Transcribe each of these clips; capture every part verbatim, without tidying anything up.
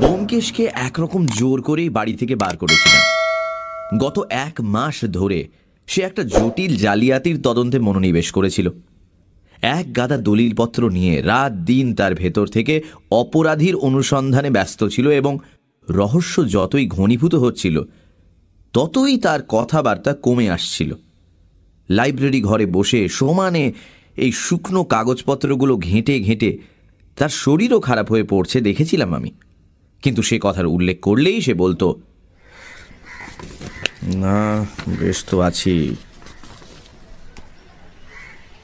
ব্যোমকেশকে একরকম জোর করেই বাড়ি থেকে বার করেছিলাম। গত এক মাস ধরে সে একটা জটিল জালিয়াতির তদন্তে মনোনিবেশ করেছিল। এক গাদা দলিলপত্র নিয়ে রাত দিন তার ভেতর থেকে অপরাধীর অনুসন্ধানে ব্যস্ত ছিল এবং রহস্য যতই ঘনীভূত হচ্ছিল ততই তার কথাবার্তা কমে আসছিল। লাইব্রেরি ঘরে বসে সমানে এই শুকনো কাগজপত্রগুলো ঘেঁটে ঘেঁটে তার শরীরও খারাপ হয়ে পড়ছে দেখেছিলাম আমি, কিন্তু সে কথার উল্লেখ করলেই সে বলতো, না বেশ তো আছি।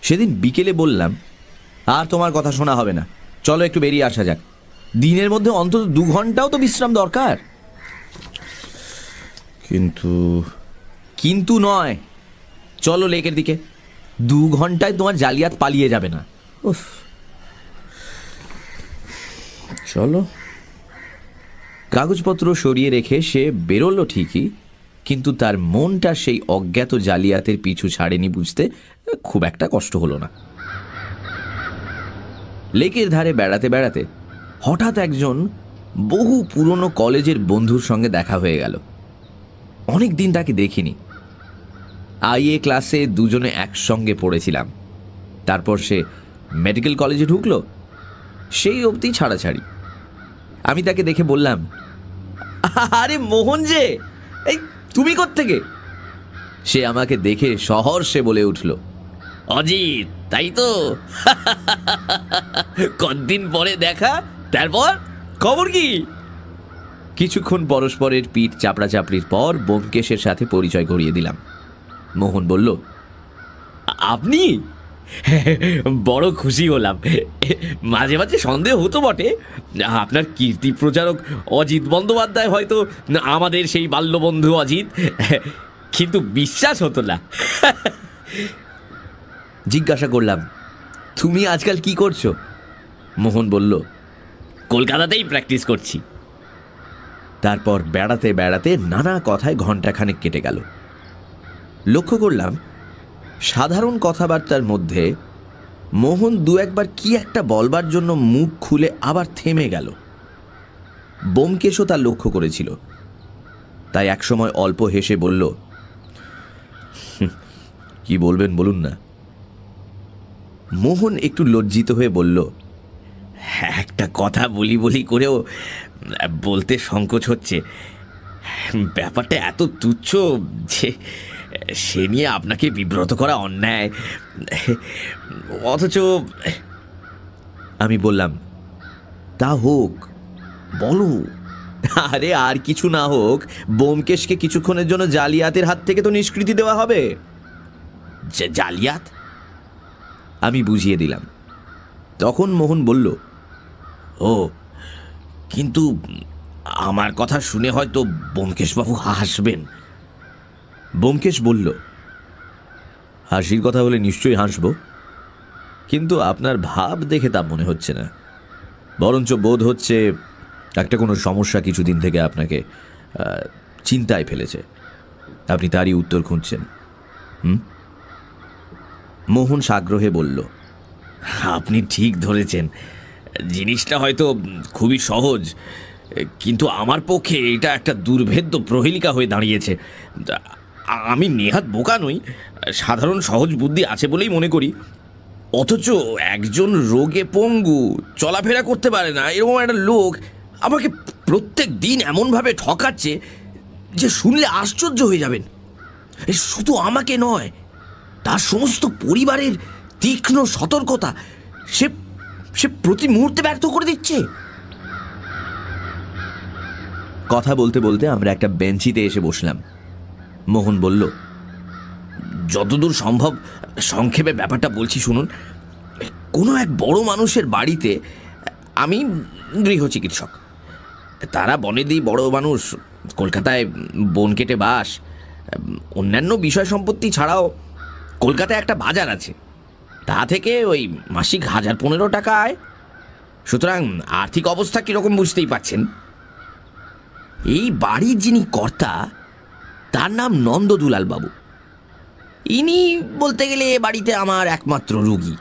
সেদিন বিকেলে বললাম, আর তোমার কথা শোনা হবে না, চলো একটু বেরিয়ে আসা যাক, দিনের মধ্যে অন্তত দু ঘন্টাও তো বিশ্রাম দরকার। কিন্তু কিন্তু নয়, চলো লেকের দিকে, দু ঘন্টায় তোমার জালিয়াত পালিয়ে যাবে না। উফ, চলো। কাগজপত্র সরিয়ে রেখে সে বেরোল ঠিকই, কিন্তু তার মনটা সেই অজ্ঞাত জালিয়াতের পিছু ছাড়েনি বুঝতে খুব একটা কষ্ট হলো না। লেকের ধারে বেড়াতে বেড়াতে হঠাৎ একজন বহু পুরনো কলেজের বন্ধুর সঙ্গে দেখা হয়ে গেল। অনেক দিন তাকে দেখিনি। আইএ ক্লাসে দুজনে একসঙ্গে পড়েছিলাম, তারপর সে মেডিকেল কলেজে ঢুকলো, সেই অবধি ছাড়াছাড়ি। আমি তাকে দেখে বললাম, আরে মোহন যে, এই তুমি কোত্থেকে? সে আমাকে দেখে সহর্ষে বলে উঠল, অজিত, তাই তো, কতদিন পরে দেখা, তারপর খবর কি? কিছুক্ষণ পরস্পরের পিঠ চাপড়াচাপড়ির পর ব্যোমকেশের সাথে পরিচয় করিয়ে দিলাম। মোহন বলল, আপনি? বড় খুশি হলাম। মাঝে মাঝে সন্দেহ হতো বটে, আপনার কীর্তি প্রচারক অজিত বন্দ্যোপাধ্যায় হয়তো আমাদের সেই বাল্যবন্ধু অজিত, কিন্তু বিশ্বাস হতো না। জিজ্ঞাসা করলাম, তুমি আজকাল কি করছো? মোহন বলল, কলকাতাতেই প্র্যাকটিস করছি। তারপর বেড়াতে বেড়াতে নানা কথায় ঘণ্টাখানেক কেটে গেল। লক্ষ্য করলাম সাধারণ কথাবার্তার মধ্যে মোহন দু একবার কি একটা বলবার জন্য মুখ খুলে আবার থেমে গেল। ব্যোমকেশও তা লক্ষ্য করেছিল, তাই একসময় অল্প হেসে বলল, কি বলবেন বলুন না। মোহন একটু লজ্জিত হয়ে বলল, একটা কথা বলি বলি করেও বলতে সংকোচ হচ্ছে, ব্যাপারটা এত তুচ্ছ যে সে নিয়ে আপনাকে বিব্রত করা অন্যায়, অথচ। আমি বললাম, তা হোক, বলো। আরে আর কিছু না হোক, ব্যোমকেশকে কিছুক্ষণের জন্য জালিয়াতের হাত থেকে তো নিষ্কৃতি দেওয়া হবে। জালিয়াত? আমি বুঝিয়ে দিলাম। তখন মোহন বলল, ও কিন্তু আমার কথা শুনে হয়তো ব্যোমকেশবাবু হাসবেন। ব্যোমকেশ বলল, হাসির কথা হলে নিশ্চয়ই হাসব, কিন্তু আপনার ভাব দেখে তা মনে হচ্ছে না, বরঞ্চ বোধ হচ্ছে একটা কোনো সমস্যা কিছুদিন থেকে আপনাকে চিন্তায় ফেলেছে, আপনি তারই উত্তর খুঁজছেন। হুম? মোহন সাগ্রহে বলল, আপনি ঠিক ধরেছেন, জিনিসটা হয়তো খুবই সহজ, কিন্তু আমার পক্ষে এটা একটা দুর্ভেদ্য প্রহেলিকা হয়ে দাঁড়িয়েছে। আমি নেহাত বোকা নই, সাধারণ সহজ বুদ্ধি আছে বলেই মনে করি, অথচ একজন রোগে পঙ্গু, চলাফেরা করতে পারে না, এরকম একটা লোক আমাকে প্রত্যেক দিন এমনভাবে ঠকাচ্ছে যে শুনলে আশ্চর্য হয়ে যাবেন। শুধু আমাকে নয়, তার সমস্ত পরিবারের তীক্ষ্ণ সতর্কতা সে সে প্রতি মুহূর্তে ব্যর্থ করে দিচ্ছে। কথা বলতে বলতে আমরা একটা বেঞ্চিতে এসে বসলাম। মোহন বলল, যতদূর সম্ভব সংক্ষেপে ব্যাপারটা বলছি শুনুন। কোনো এক বড় মানুষের বাড়িতে আমি গৃহচিকিৎসক, তারা বনেদি বড় মানুষ, কলকাতায় বন কেটে বাস, অন্যান্য বিষয় সম্পত্তি ছাড়াও কলকাতায় একটা বাজার আছে, তা থেকে ওই মাসিক হাজার পনেরো টাকা আয়। সুতরাং আর্থিক অবস্থা কীরকম বুঝতেই পারছেন। এই বাড়ির যিনি কর্তা, তার নাম নন্দদুলাল বাবু। ইনি বলতে গেলে এ বাড়িতে আমার একমাত্র রোগী।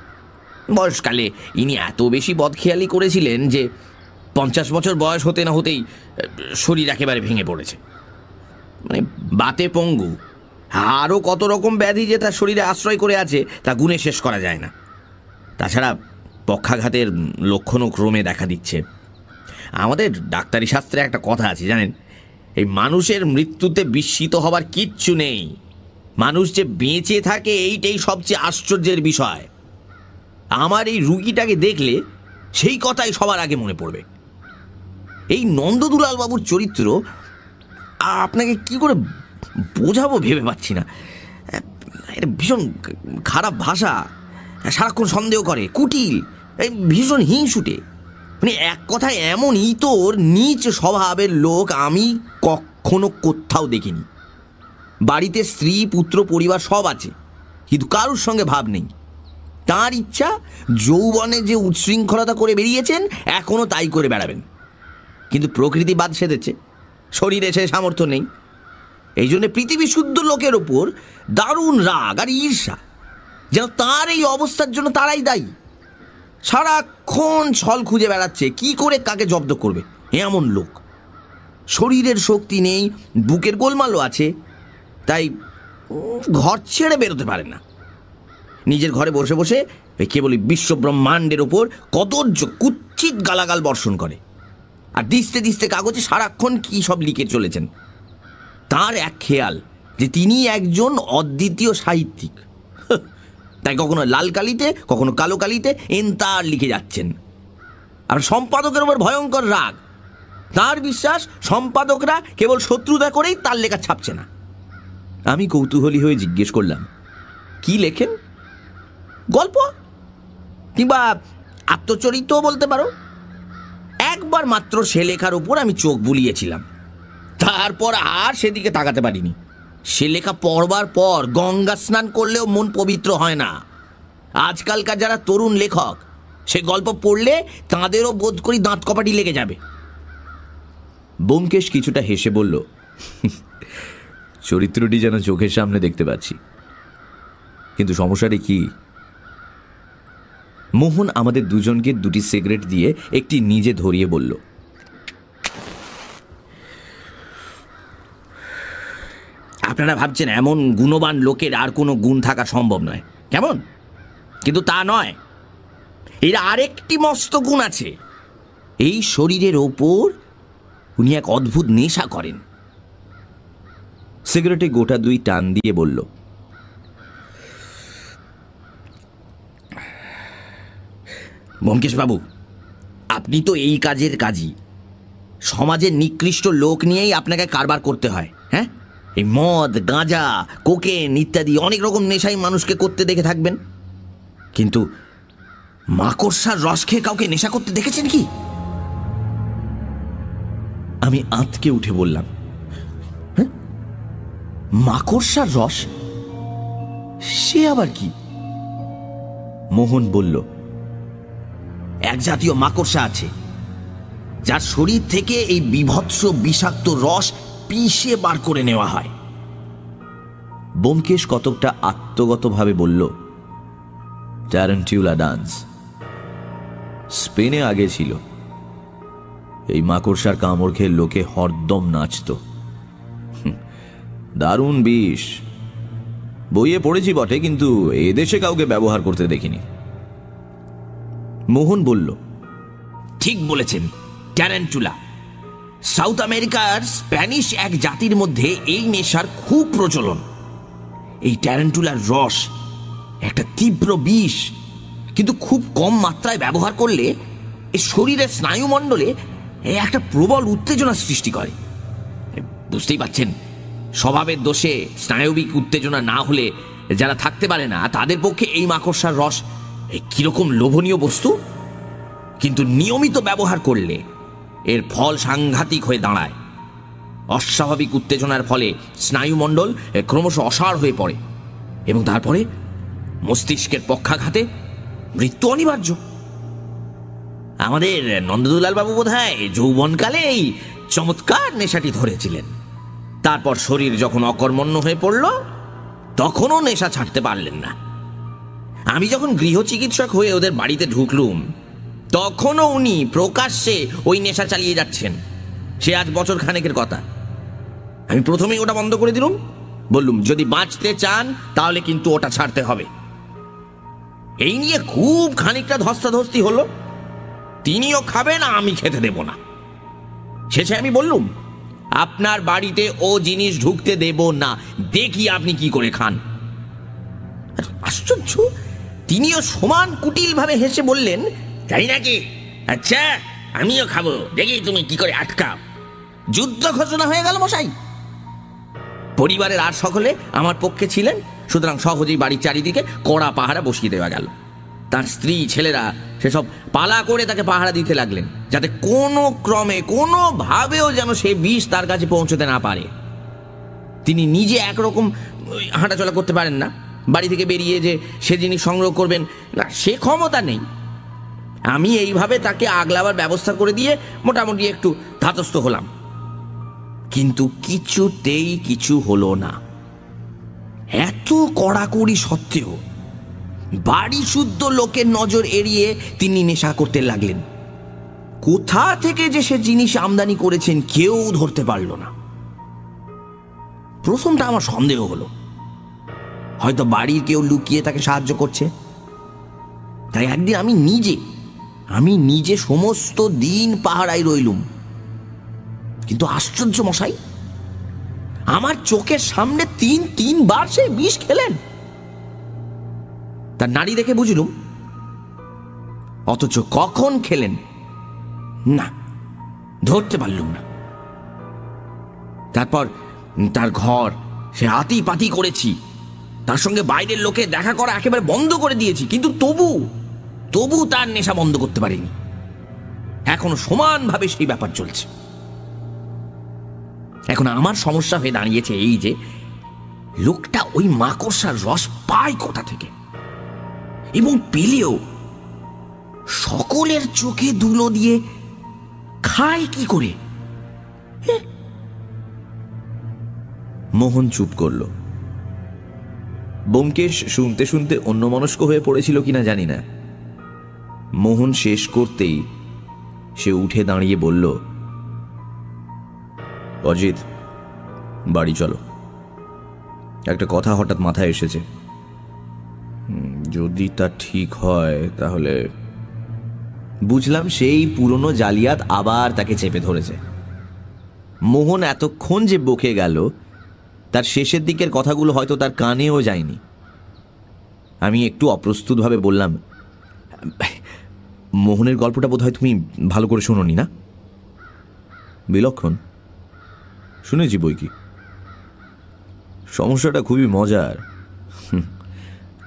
বয়সকালে ইনি এত বেশি বদখেয়ালি করেছিলেন যে पंचाश बचर बयस होते ना होतेई शरीर एकेबारे भेंगे पड़ेछे माने बाते पंगु आरो कत रकम व्याधि जे तार शरीरे आश्रय करे आछे ता गुणे शेष करा जाय ना। ताछाड़ा पक्षाघातेर लक्षणओ क्रमे देखा दिच्छे। आमादेर डाक्तारी शास्त्रे एकटा कथा आछे जानेन, এই মানুষের মৃত্যুতে বিস্মিত হবার কিচ্ছু নেই। মানুষ যে বেঁচে থাকে এইটাই সবচেয়ে আশ্চর্যের বিষয়। আমার এই রুগীটাকে দেখলে সেই কথাই সবার আগে মনে পড়বে। এই নন্দদুলাল বাবুর চরিত্র আপনাকে কি করে বোঝাবো ভেবে পাচ্ছি না। এটা ভীষণ খারাপ ভাষা, সারাক্ষণ সন্দেহ করে, কুটিল, এই ভীষণ হিংসুটে, মানে এক কথায় এমন ইতর नीच স্বভাবের লোক আমি কখনো কোথাও দেখিনি। বাড়িতে স্ত্রী পুত্র পরিবার সব আছে, কিন্তু কারোর সঙ্গে ভাব নেই। তার ইচ্ছা যৌবনে যে উচ্ছৃঙ্খলতা করে বেরিয়েছেন এখনও তাই করে বেড়াবেন, কিন্তু প্রকৃতি বাদ সেধেছে, শরীরে সে সামর্থ্য নেই। এই জন্য পৃথিবী শুদ্ধ লোকের ওপর দারুণ রাগ আর ঈর্ষা, যেন তার এই অবস্থার জন্য তারাই দায়ী। সারাক্ষণ ছল খুঁজে বেড়াচ্ছে কি করে কাকে জব্দ করবে। এমন লোক শরীরের শক্তি নেই, বুকের গোলমালও আছে, তাই ঘর ছেড়ে বেরোতে পারে না। নিজের ঘরে বসে বসে কেবলই বিশ্বব্রহ্মাণ্ডের ওপর কদর্য কুৎসিত গালাগাল বর্ষণ করে, আর দিস্তে দিস্তে কাগজে সারাক্ষণ কী সব লিখে চলেছেন। তার এক খেয়াল যে তিনি একজন অদ্বিতীয় সাহিত্যিক, তাই কখনো লাল কালিতে কখনো কালো কালিতে এন্তার লিখে যাচ্ছেন। আর সম্পাদকের ওপর ভয়ঙ্কর রাগ, তার বিশ্বাস সম্পাদকরা কেবল শত্রুতা করেই তার লেখা ছাপছে না। আমি কৌতূহলী হয়ে জিজ্ঞেস করলাম, কি লেখেন? গল্প কিংবা আত্মচরিত্র বলতে পারো। একবার মাত্র সে লেখার ওপর আমি চোখ বুলিয়েছিলাম, তারপর আর সেদিকে তাকাতে পারিনি। সে লেখা পড়বার পর গঙ্গা স্নান করলেও মন পবিত্র হয় না। আজকালকার যারা তরুণ লেখক সে গল্প পড়লে তাঁদেরও বোধ করি দাঁত কপাটি লেগে যাবে। ব্যোমকেশ কিছুটা হেসে বলল, চরিত্রটি যেন চোখের সামনে দেখতে পাচ্ছি, কিন্তু সমস্যাটি কি? মোহন আমাদের দুজনকে দুটি সিগারেট দিয়ে একটি নিজে ধরিয়ে বলল, আপনারা ভাবছেন এমন গুণবান লোকের আর কোনো গুণ থাকা সম্ভব নয়, কেমন? কিন্তু তা নয়, এর আরেকটি মস্ত গুণ আছে। এই শরীরের ওপর উনি এক অদ্ভুত নেশা করেন। সিগারেটে গোটা দুই টান দিয়ে বলল, ব্যোমকেশ বাবু, আপনি তো এই কাজের কাজী, সমাজের নিকৃষ্ট লোক নিয়েই আপনাকে কারবার করতে হয়। হ্যাঁ, এই মদ গাঁজা কোকেন ইত্যাদি অনেক রকম নেশাই মানুষকে করতে দেখে থাকবেন, কিন্তু মাকড়সার রস খেয়ে কাউকে নেশা করতে দেখেছেন কি? আমি আঁতকে উঠে বললাম, হ্যাঁ, মাকড়সার রস? সে আবার কি? মোহন বলল, এক জাতীয় মাকড়সা আছে যার শরীর থেকে এই বিভৎস বিষাক্ত রস পিষে বার করে নেওয়া হয়। ব্যোমকেশ কতকটা আত্মগতভাবে বলল, ট্যারান্টিউলা ডান্স স্পেনে আগে ছিল। এই মাকড়সার কামড় খেয়ে লোকে হরদম নাচত। দারুণ বিষ, বইয়ে পড়েছি বটে, কিন্তু এদেশে কাউকে ব্যবহার করতে দেখিনি। মোহন বলল, ঠিক বলেছেন, ট্যারান্টুলা। সাউথ আমেরিকার স্প্যানিশ এক জাতির মধ্যে এই নেশার খুব প্রচলন। এই ট্যারান্টুলার রস একটা তীব্র বিষ, কিন্তু খুব কম মাত্রায় ব্যবহার করলে এ শরীরের স্নায়ুমণ্ডলে একটা প্রবল উত্তেজনা সৃষ্টি করে। বুঝতেই পারছেন, স্বভাবের দোষে স্নায়বিক উত্তেজনা না হলে যারা থাকতে পারে না তাদের পক্ষে এই মাকড়সার রস কিরকম লোভনীয় বস্তু, কিন্তু নিয়মিত ব্যবহার করলে এর ফল সাংঘাতিক হয়ে দাঁড়ায়। অস্বাভাবিক উত্তেজনার ফলে স্নায়ুমণ্ডল ক্রমশ অসাড় হয়ে পড়ে এবং তারপরে মস্তিষ্কের পক্ষাঘাতে মৃত্যু অনিবার্য। আমাদের নন্দদুলাল বাবু বোধহয় যৌবনকালে এই চমৎকার নেশাটি ধরেছিলেন, তারপর শরীর যখন অকর্মণ্য হয়ে পড়ল তখনও নেশা ছাড়তে পারলেন না। আমি যখন গৃহ চিকিৎসক হয়ে ওদের বাড়িতে ঢুকলুম তখনও উনি প্রকাশ্যে ওই নেশা চালিয়ে যাচ্ছেন। সে আজ বছর খানেকের কথা। আমি প্রথমেই ওটা বন্ধ করে দিলাম, বললুম যদি বাঁচতে চান তাহলে কিন্তু ওটা ছাড়তে হবে। এই নিয়ে খুব খানিকটা ধস্তাধস্তি হলো, তিনিও খাবেন আমি খেতে দেব না। শেষে আমি বললুম আপনার বাড়িতে ও জিনিস ঢুকতে দেব না, দেখি আপনি কি করে খান। আশ্চর্য, তিনিও সমান কুটিল ভাবে হেসে বললেন, তাই নাকি, আচ্ছা আমিও খাবো, দেখি তুমি কি করে আটকাও। যুদ্ধ ঘোষণা হয়ে গেল মশাই। পরিবারের আর সকলে আমার পক্ষে ছিলেন, সুতরাং সহজেই বাড়ির চারিদিকে কড়া পাহারা বসিয়ে দেওয়া গেল। তার স্ত্রী ছেলেরা সেসব পালা করে তাকে পাহারা দিতে লাগলেন, যাতে কোনো ক্রমে কোনোভাবেও যেন সে বিষ তার কাছে পৌঁছতে না পারে। তিনি নিজে একরকম হাঁটাচলা করতে পারেন না, বাড়ি থেকে বেরিয়ে যে সে জিনিস সংগ্রহ করবেন না, সে ক্ষমতা নেই। আমি এইভাবে তাকে আগলাবার ব্যবস্থা করে দিয়ে মোটামুটি একটু ধাতস্থ হলাম, কিন্তু কিছুতেই কিছু হলো না। এত কড়াকড়ি সত্ত্বেও বাড়ি শুদ্ধ লোকের নজর এড়িয়ে তিনি নেশা করতে লাগলেন। কোথা থেকে যে সে জিনিস আমদানি করেছেন কেউ ধরতে পারল না। প্রথমটা আমার সন্দেহ হলো, হয়তো বাড়ির কেউ লুকিয়ে তাকে সাহায্য করছে। তাই একদিন আমি নিজে আমি নিজে সমস্ত দিন পাহারায় রইলুম, কিন্তু আশ্চর্য মশাই, আমার চোখের সামনে তিন তিনবার সে বিষ খেলেন। তার নাড়ি দেখে বুঝলুম, অথচ কখন খেলেন না ধরতে পারলুম না। তারপর তার ঘর সে আতি পাতি করেছি, তার সঙ্গে বাইরের লোকে দেখা করা একেবারে বন্ধ করে দিয়েছি, কিন্তু তবু তবু তার নেশা বন্ধ করতে পারিনি। এখনো সমানভাবে সেই ব্যাপার চলছে। এখন আমার সমস্যা হয়ে দাঁড়িয়েছে এই যে, লোকটা ওই মাকড়সার রস পায় কোথা থেকে, এবং পেলেও সকলের চোখে ধুলো দিয়ে খায় কি করে? মোহন চুপ করল। ব্যোমকেশ শুনতে শুনতে অন্যমনস্ক হয়ে পড়েছিল কিনা জানি না। মোহন শেষ করতেই সে উঠে দাঁড়িয়ে বলল, অজিত, বাড়ি চলো। একটা কথা হঠাৎ মাথায় এসেছে, যদি তা ঠিক হয় তাহলে। বুঝলাম সেই পুরনো জালিয়াত আবার তাকে চেপে ধরেছে। মোহন এতক্ষণ যে বকে গেল তার শেষের দিকের কথাগুলো হয়তো তার কানেও যায়নি। আমি একটু অপ্রস্তুতভাবে বললাম, মোহনের গল্পটা বোধহয় তুমি ভালো করে শোনোনি না? বিলক্ষণ, শুনেছি বই কি। সমস্যাটা খুবই মজার,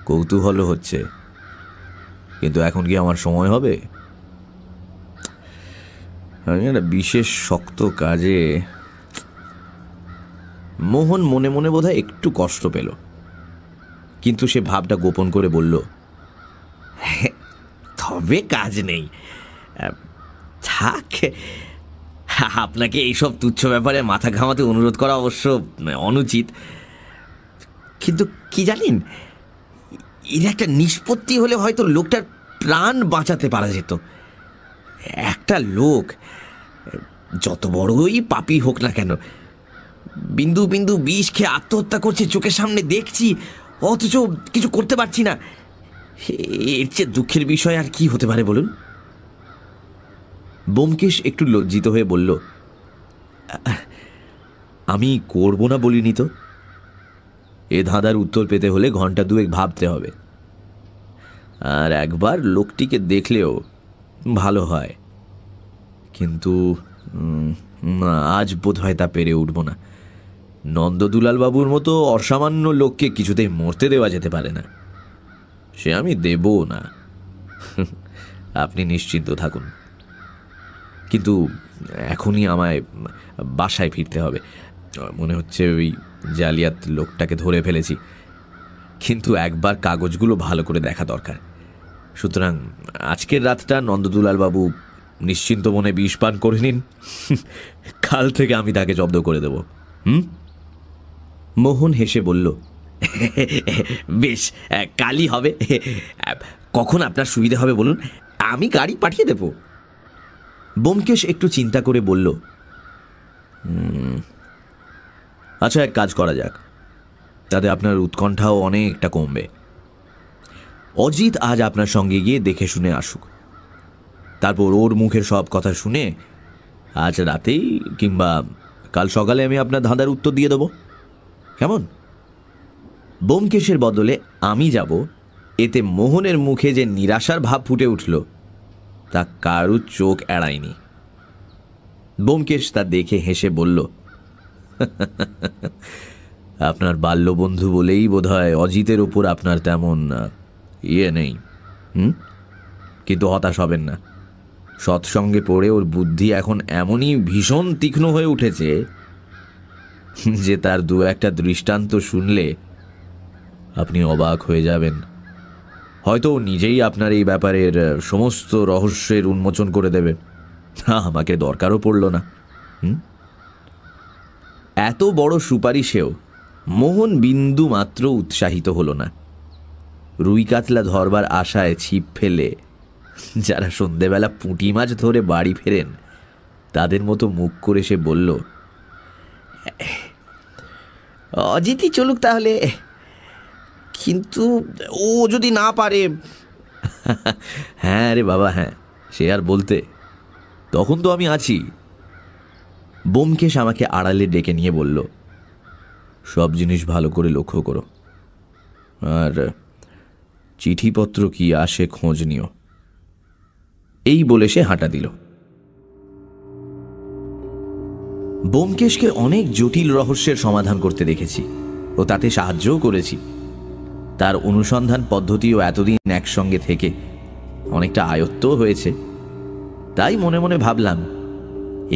কৌতূহল হচ্ছে, কিন্তু এখন কি আমার সময় হবে? আমি একটা বিশেষ শক্ত কাজে। মোহন মনে মনে বোধহয় একটু কষ্ট পেল, কিন্তু সে ভাবটা গোপন করে বলল, তবে কাজ নেই, থাক। আপনাকে এইসব তুচ্ছ ব্যাপারে মাথা ঘামাতে অনুরোধ করা অবশ্য অনুচিত, কিন্তু কি জানেন, এর একটা নিষ্পত্তি হলে হয়তো লোকটার প্রাণ বাঁচাতে পারা যেত। একটা লোক যত বড়ই পাপী হোক না কেন, বিন্দু বিন্দু বিষ খেয়ে আত্মহত্যা করছে, চোখের সামনে দেখছি, অথচ কিছু করতে পারছি না। এর চেয়ে দুঃখের বিষয় আর কি হতে পারে বলুন? ব্যোমকেশ একটু লজ্জিত হয়ে বলল, আমি করব না বলিনি তো। এ ধাঁধার উত্তর পেতে হলে ঘন্টা দুয়েক ভাবতে হবে, আর একবার লোকটিকে দেখলেও ভালো হয়, কিন্তু আজ বোধ হয় তা পেরে উঠব না। নন্দদুলালবাবুর মতো অসামান্য লোককে কিছুতেই মরতে দেওয়া যেতে পারে না, সে আমি দেব না, আপনি নিশ্চিন্ত থাকুন। কিন্তু এখনই আমায় বাসায় ফিরতে হবে, মনে হচ্ছে ওই জালিয়াত লোকটাকে ধরে ফেলেছি, কিন্তু একবার কাগজগুলো ভালো করে দেখা দরকার। সুতরাং আজকের রাতটা নন্দদুলালবাবু নিশ্চিন্ত মনে বিষ পান করে নিন, কাল থেকে আমি তাকে জব্দ করে দেব। হুম? মোহন হেসে বলল, বেশ, কালই হবে। কখন আপনার সুবিধা হবে বলুন? আমি গাড়ি পাঠিয়ে দেব। ব্যোমকেশ একটু চিন্তা করে বলল, আচ্ছা এক কাজ করা যাক, তাতে আপনার উৎকণ্ঠাও অনেকটা কমবে। অজিত আজ আপনার সঙ্গে গিয়ে দেখে শুনে আসুক, তারপর ওর মুখের সব কথা শুনে আজ রাতেই কিংবা কাল সকালে আমি আপনার ধাঁধার উত্তর দিয়ে দেব, কেমন? ব্যোমকেশের বদলে আমি যাব, এতে মোহনের মুখে যে নিরাশার ভাব ফুটে উঠল তা কারুর চোখ এড়ায়নি। ব্যোমকেশ তা দেখে হেসে বলল, আপনার বাল্যবন্ধু বলেই বোধহয় অজিতের ওপর আপনার তেমন ইয়ে নেই, হুম, কিন্তু হতাশ হবেন না। সৎসঙ্গে পড়ে ওর বুদ্ধি এখন এমনই ভীষণ তীক্ষ্ণ হয়ে উঠেছে যে তার দু একটা দৃষ্টান্ত শুনলে আপনি অবাক হয়ে যাবেন। হয়তো নিজেই আপনার এই ব্যাপারের সমস্ত রহস্যের উন্মোচন করে দেবে, আমাকে দরকারও পড়ল না। হুম, এত বড় সুপারিশেও মোহন বিন্দু মাত্র উৎসাহিত হল না। রুই কাতলা ধরবার আশায় ছিপ ফেলে যারা সন্ধেবেলা পুঁটি মাছ ধরে বাড়ি ফেরেন তাদের মতো মুখ করে সে বলল, অজিতই চলুক তাহলে, কিন্তু ও যদি না পারে। হ্যাঁ রে বাবা হ্যাঁ, সে আর বলতে, তখন তো আমি আছি। ব্যোমকেশ আমাকে আড়ালে ডেকে নিয়ে বলল, সব জিনিস ভালো করে লক্ষ্য করো, আর চিঠিপত্র কি আসে খোঁজ নিও। এই বলে সে হাঁটা দিল। ব্যোমকেশকে অনেক জটিল রহস্যের সমাধান করতে দেখেছি ও তাতে সাহায্যও করেছি। তার অনুসন্ধান পদ্ধতিও এতদিন একসঙ্গে থেকে অনেকটা আয়ত্ত হয়েছে। তাই মনে মনে ভাবলাম,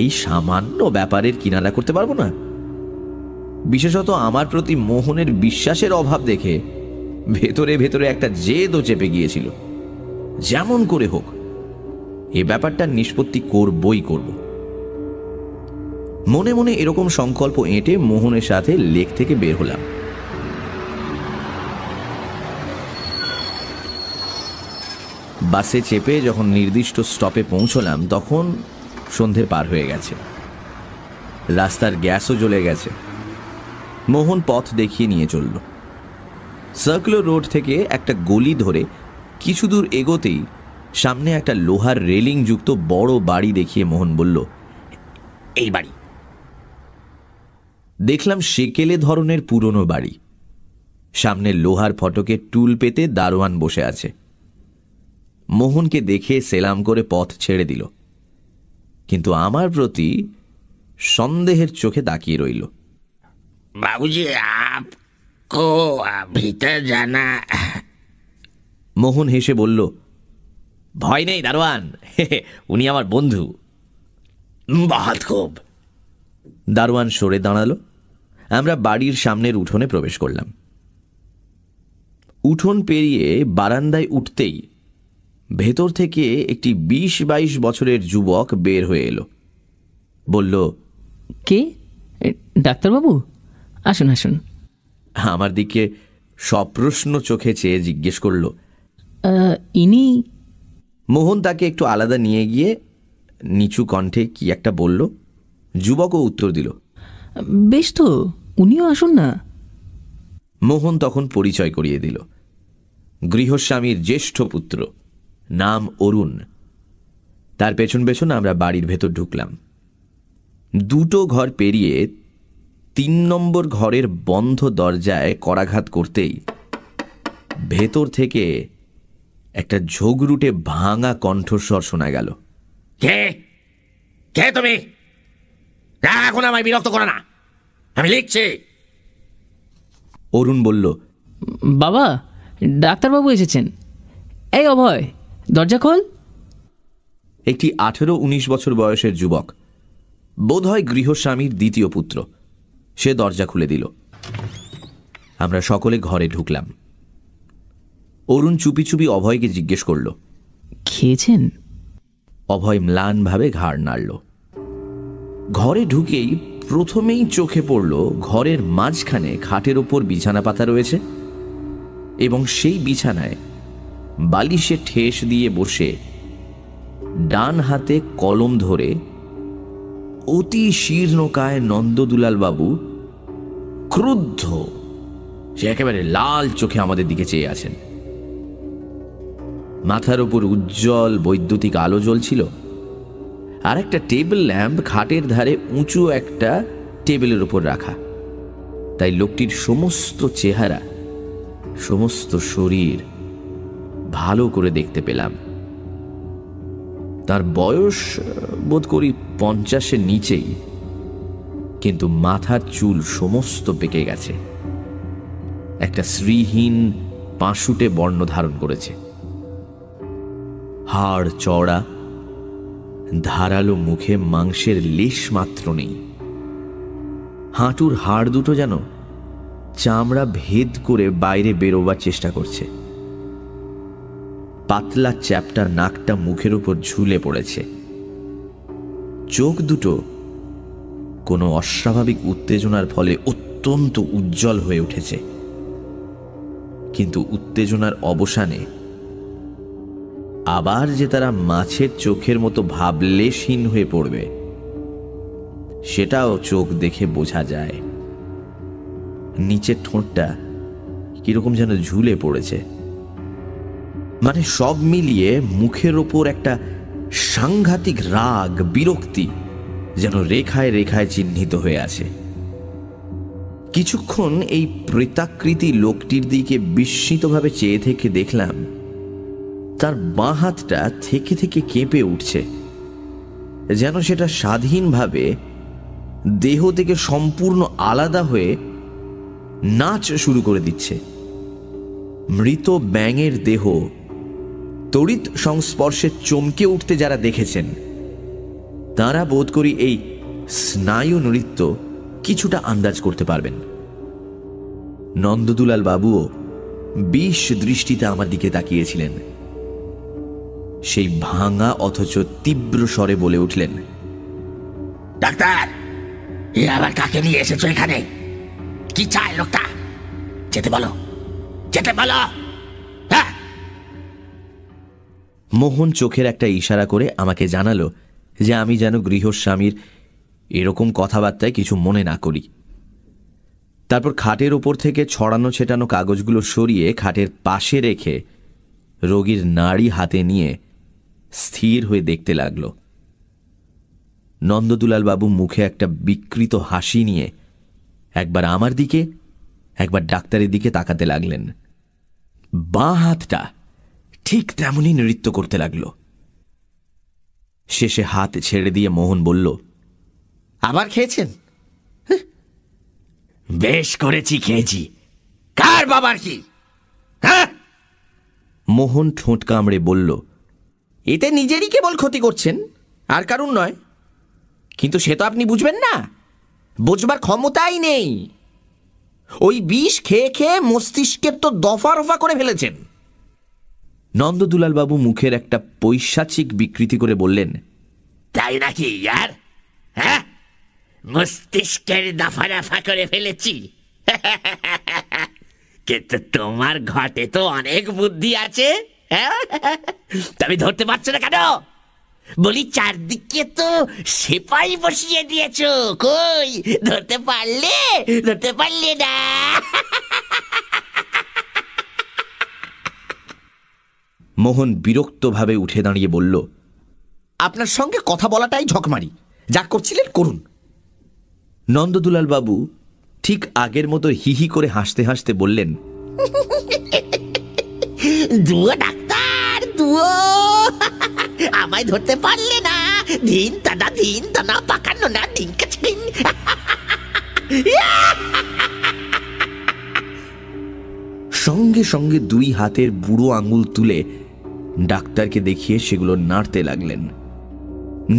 এই সামান্য ব্যাপারের কিনারা করতে পারবো না। বিশেষত আমার প্রতি মোহনের বিশ্বাসের অভাব দেখে ভেতরে ভেতরে একটা জেদও চেপে গিয়েছিল, যেমন করে হোক এ ব্যাপারটা নিষ্পত্তি করবই করব। মনে মনে এরকম সংকল্প এঁটে মোহনের সাথে লেক থেকে বের হলাম। বাসে চেপে যখন নির্দিষ্ট স্টপে পৌঁছলাম তখন সন্ধে পার হয়ে গেছে, রাস্তার গ্যাসও জ্বলে গেছে। মোহন পথ দেখিয়ে নিয়ে চলল। সার্কুলার রোড থেকে একটা গলি ধরে কিছু দূর এগোতেই সামনে একটা লোহার রেলিং যুক্ত বড় বাড়ি দেখিয়ে মোহন বলল, এই বাড়ি। দেখলাম সেকেলে ধরনের পুরনো বাড়ি, সামনে লোহার ফটকে টুল পেতে দারোয়ান বসে আছে। মোহনকে দেখে সেলাম করে পথ ছেড়ে দিল, কিন্তু আমার প্রতি সন্দেহের চোখে তাকিয়ে রইল। বাবুজি আপকো ভিতর জানা। মোহন হেসে বলল, ভয় নেই দারোয়ান, উনি আমার বন্ধু। বহুত খুব। দারোয়ান সরে দাঁড়ালো। আমরা বাড়ির সামনের উঠোনে প্রবেশ করলাম। উঠোন পেরিয়ে বারান্দায় উঠতেই ভেতর থেকে একটি বিশ বাইশ বছরের যুবক বের হয়ে এলো। বলল, কে ডাক্তারবাবু? আসুন আসুন। আমার দিকে সপ্রশ্ন চোখে চেয়ে জিজ্ঞেস করল, ইনি? মোহন তাকে একটু আলাদা নিয়ে গিয়ে নিচু কণ্ঠে কি একটা বলল। যুবকও উত্তর দিল, বেশ তো, উনিও আসুন না। মোহন তখন পরিচয় করিয়ে দিল, গৃহস্বামীর জ্যেষ্ঠ পুত্র, নাম অরুণ। তার পেছন পেছন আমরা বাড়ির ভেতর ঢুকলাম। দুটো ঘর পেরিয়ে তিন নম্বর ঘরের বন্ধ দরজায় করাঘাত করতেই ভেতর থেকে একটা ঝগড়ুটে ভাঙা কণ্ঠস্বর শোনা গেল, কে কে তুমি? এখন আমায় বিরক্ত করো না, আমি লিখছি। অরুণ বলল, বাবা ডাক্তারবাবু এসেছেন। এই অভয়, দরজা খোল। একটি আঠেরো উনিশ বছর বয়সের যুবক, বোধহয় গৃহস্বামীর দ্বিতীয় পুত্র, সে দরজা খুলে দিল। আমরা সকলে ঘরে ঢুকলাম। অরুণ চুপি চুপি অভয়কে জিজ্ঞেস করল, খেয়েছেন? অভয় ম্লানভাবে ঘাড় নাড়ল। ঘরে ঢুকেই প্রথমেই চোখে পড়ল ঘরের মাঝখানে খাটের ওপর বিছানা পাতা রয়েছে এবং সেই বিছানায় বালিশে ঠেস দিয়ে বসে डान हाथे कलम धरे অতি শীর্ণকায় নন্দদুলাল বাবু ক্রুদ্ধ সে একেবারে লাল চোখে আমাদের দিকে চেয়ে আছেন। মাথার উপর উজ্জ্বল বৈদ্যুতিক আলো জ্বলছিল। আর একটা টেবিল ল্যাম্প খাটের ধারে উঁচু একটা টেবিলের উপর রাখা, তাই লোকটির সমস্ত চেহারা সমস্ত শরীর ভালো করে দেখতে পেলাম। তার বয়স বোধ করি পঞ্চাশের নিচেই, কিন্তু মাথার চুল সমস্ত পেকে গেছে, একটা শ্রীহীন পাঁশুটে বর্ণ ধারণ করেছে। হাড় চড়া, ধারালো মুখে মাংসের লেশ মাত্র নেই। হাঁটুর হাড় দুটো যেন চামড়া ভেদ করে বাইরে বেরোবার চেষ্টা করছে। পাতলা চ্যাপ্টা নাকটা মুখের উপর ঝুলে পড়েছে। চোখ দুটো কোনো অস্বাভাবিক উত্তেজনার ফলে অত্যন্ত উজ্জ্বল হয়ে উঠেছে, কিন্তু উত্তেজনার অবসানে আবার যে তারা মাছের চোখের মতো ভাবলেশহীন হয়ে পড়বে সেটাও চোখ দেখে বোঝা যায়। নিচের ঠোঁটটা কিরকম যেন ঝুলে পড়েছে। মানে সব মিলিয়ে মুখের ওপর একটা সাংঘাতিক রাগ বিরক্তি যেন রেখায় রেখায় চিহ্নিত হয়ে আছে। কিছুক্ষণ এই প্রেতাকৃতি লোকটির দিকে বিস্মিতভাবে চেয়ে থেকে দেখলাম তার বাঁ হাতটা থেকে থেকে কেঁপে উঠছে, যেন সেটা স্বাধীনভাবে দেহ থেকে সম্পূর্ণ আলাদা হয়ে নাচ শুরু করে দিচ্ছে। মৃত ব্যাঙের দেহ তড়িৎ সংস্পর্শে চমকে উঠতে যারা দেখেছেন তারা বোধ করি এই স্নায়ু নৃত্য কিছুটা আন্দাজ করতে পারবেন। নন্দদুলাল বাবুও বিষ দৃষ্টিতে আমার দিকে তাকিয়েছিলেন। সেই ভাঙা অথচ তীব্র স্বরে বলে উঠলেন, ডাক্তার, এ আবার কাকে নিয়ে এসেছো এখানে? কি চায় লোকটা? যেতে বলো, যেতে বলো। মোহন চোখের একটা ইশারা করে আমাকে জানালো যে আমি যেন গৃহস্বামীর এরকম কথাবার্তায় কিছু মনে না করি। তারপর খাটের ওপর থেকে ছড়ানো ছেটানো কাগজগুলো সরিয়ে খাটের পাশে রেখে রোগীর নাড়ি হাতে নিয়ে স্থির হয়ে দেখতে লাগল। নন্দদুলালবাবু মুখে একটা বিকৃত হাসি নিয়ে একবার আমার দিকে একবার ডাক্তারের দিকে তাকাতে লাগলেন। বাঁ হাতটা ঠিক তেমনই নৃত্য করতে লাগল। শেষে হাত ছেড়ে দিয়ে মোহন বলল, আবার খেয়েছেন? বেশ করেছি, খেয়েছি। কার বাবার কি? মোহন ঠোঁট কামড়ে বলল, এতে নিজেরই কেবল ক্ষতি করছেন, আর কারুর নয়। কিন্তু সে তো আপনি বুঝবেন না, বোঝবার ক্ষমতাই নেই। ওই বিষ খেয়ে খেয়ে মস্তিষ্কের তো দফা রফা করে ফেলেছেন। নন্দদুলালবাবু মুখের একটা পৈশাচিক বিকৃতি করে বললেন, তাই নাকি ইয়ার? হ্যাঁ, মস্তিষ্কের দফা রফা করে ফেলেছি, কিন্তু তোমার ঘটে তো অনেক বুদ্ধি আছে। তুমি ধরতে পারছো না কেন? বলি, চারদিকে তো সেপাই বসিয়ে দিয়েছো, কই ধরতে পারলে? ধরতে পারলে না। মোহন বিরক্তভাবে উঠে দাঁড়িয়ে বলল, আপনার সঙ্গে কথা বলাটাই ঝকমারি, যা করছিলেন করুন। নন্দদুলাল বাবু ঠিক আগের মতো হিহি করে হাসতে হাসতে বললেন, দুয়ো ডাক্তার, দুয়ো, আমায় ধরতে পারলে না। দিন টানা দিন টানা পাকানো না ডিঙ্কা চিং। সঙ্গে সঙ্গে দুই হাতের বুড়ো আঙুল তুলে ডাক্তারকে দেখিয়ে সেগুলো নাড়তে লাগলেন।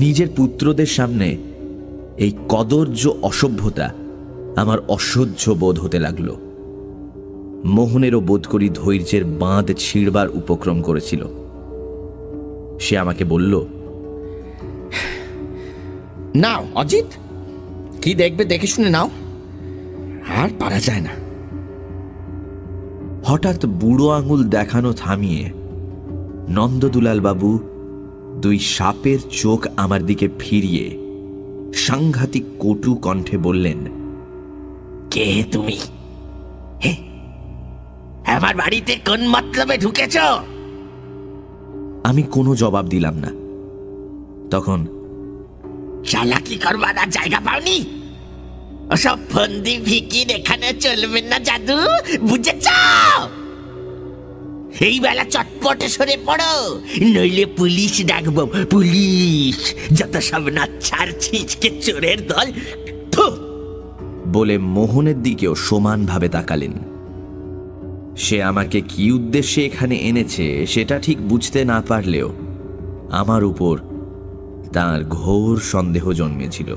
নিজের পুত্রদের সামনে এই কদর্য অসভ্যতা আমার অসহ্য বোধ হতে লাগল। মোহনেরও বোধ করি ধৈর্যের বাঁধ ছিঁড়বার উপক্রম করেছিল। সে আমাকে বলল, নাও অজিত, কি দেখবে দেখে শুনে নাও, আর পারা যায় না। হঠাৎ বুড়ো আঙুল দেখানো থামিয়ে নন্দদুলাল বাবু দুই সাপের চোখ আমার দিকে ফিরিয়ে সাংঘাতিক কটু কণ্ঠে বললেন, কে তুমি? হে, আমার বাড়িতে কোন মতলবে ঢুকেছ? আমি কোনো জবাব দিলাম না। তখন, চালাকি করবার আর জায়গা পাওনি? ওসব ফন্দি ভিকির এখানে চলবে না জাদু, বুঝেছ? এই বেলা চটপট সরে পড়ো, নইলে পুলিশ ডাকবো, পুলিশ। যত সব নাচ্ছার ছিচকে চোরের দল। বলে মোহনের দিকেও সমানভাবে তাকালেন। সে আমাকে কি উদ্দেশ্যে এখানে এনেছে সেটা ঠিক বুঝতে না পারলেও আমার উপর তার ঘোর সন্দেহ জন্মেছিল।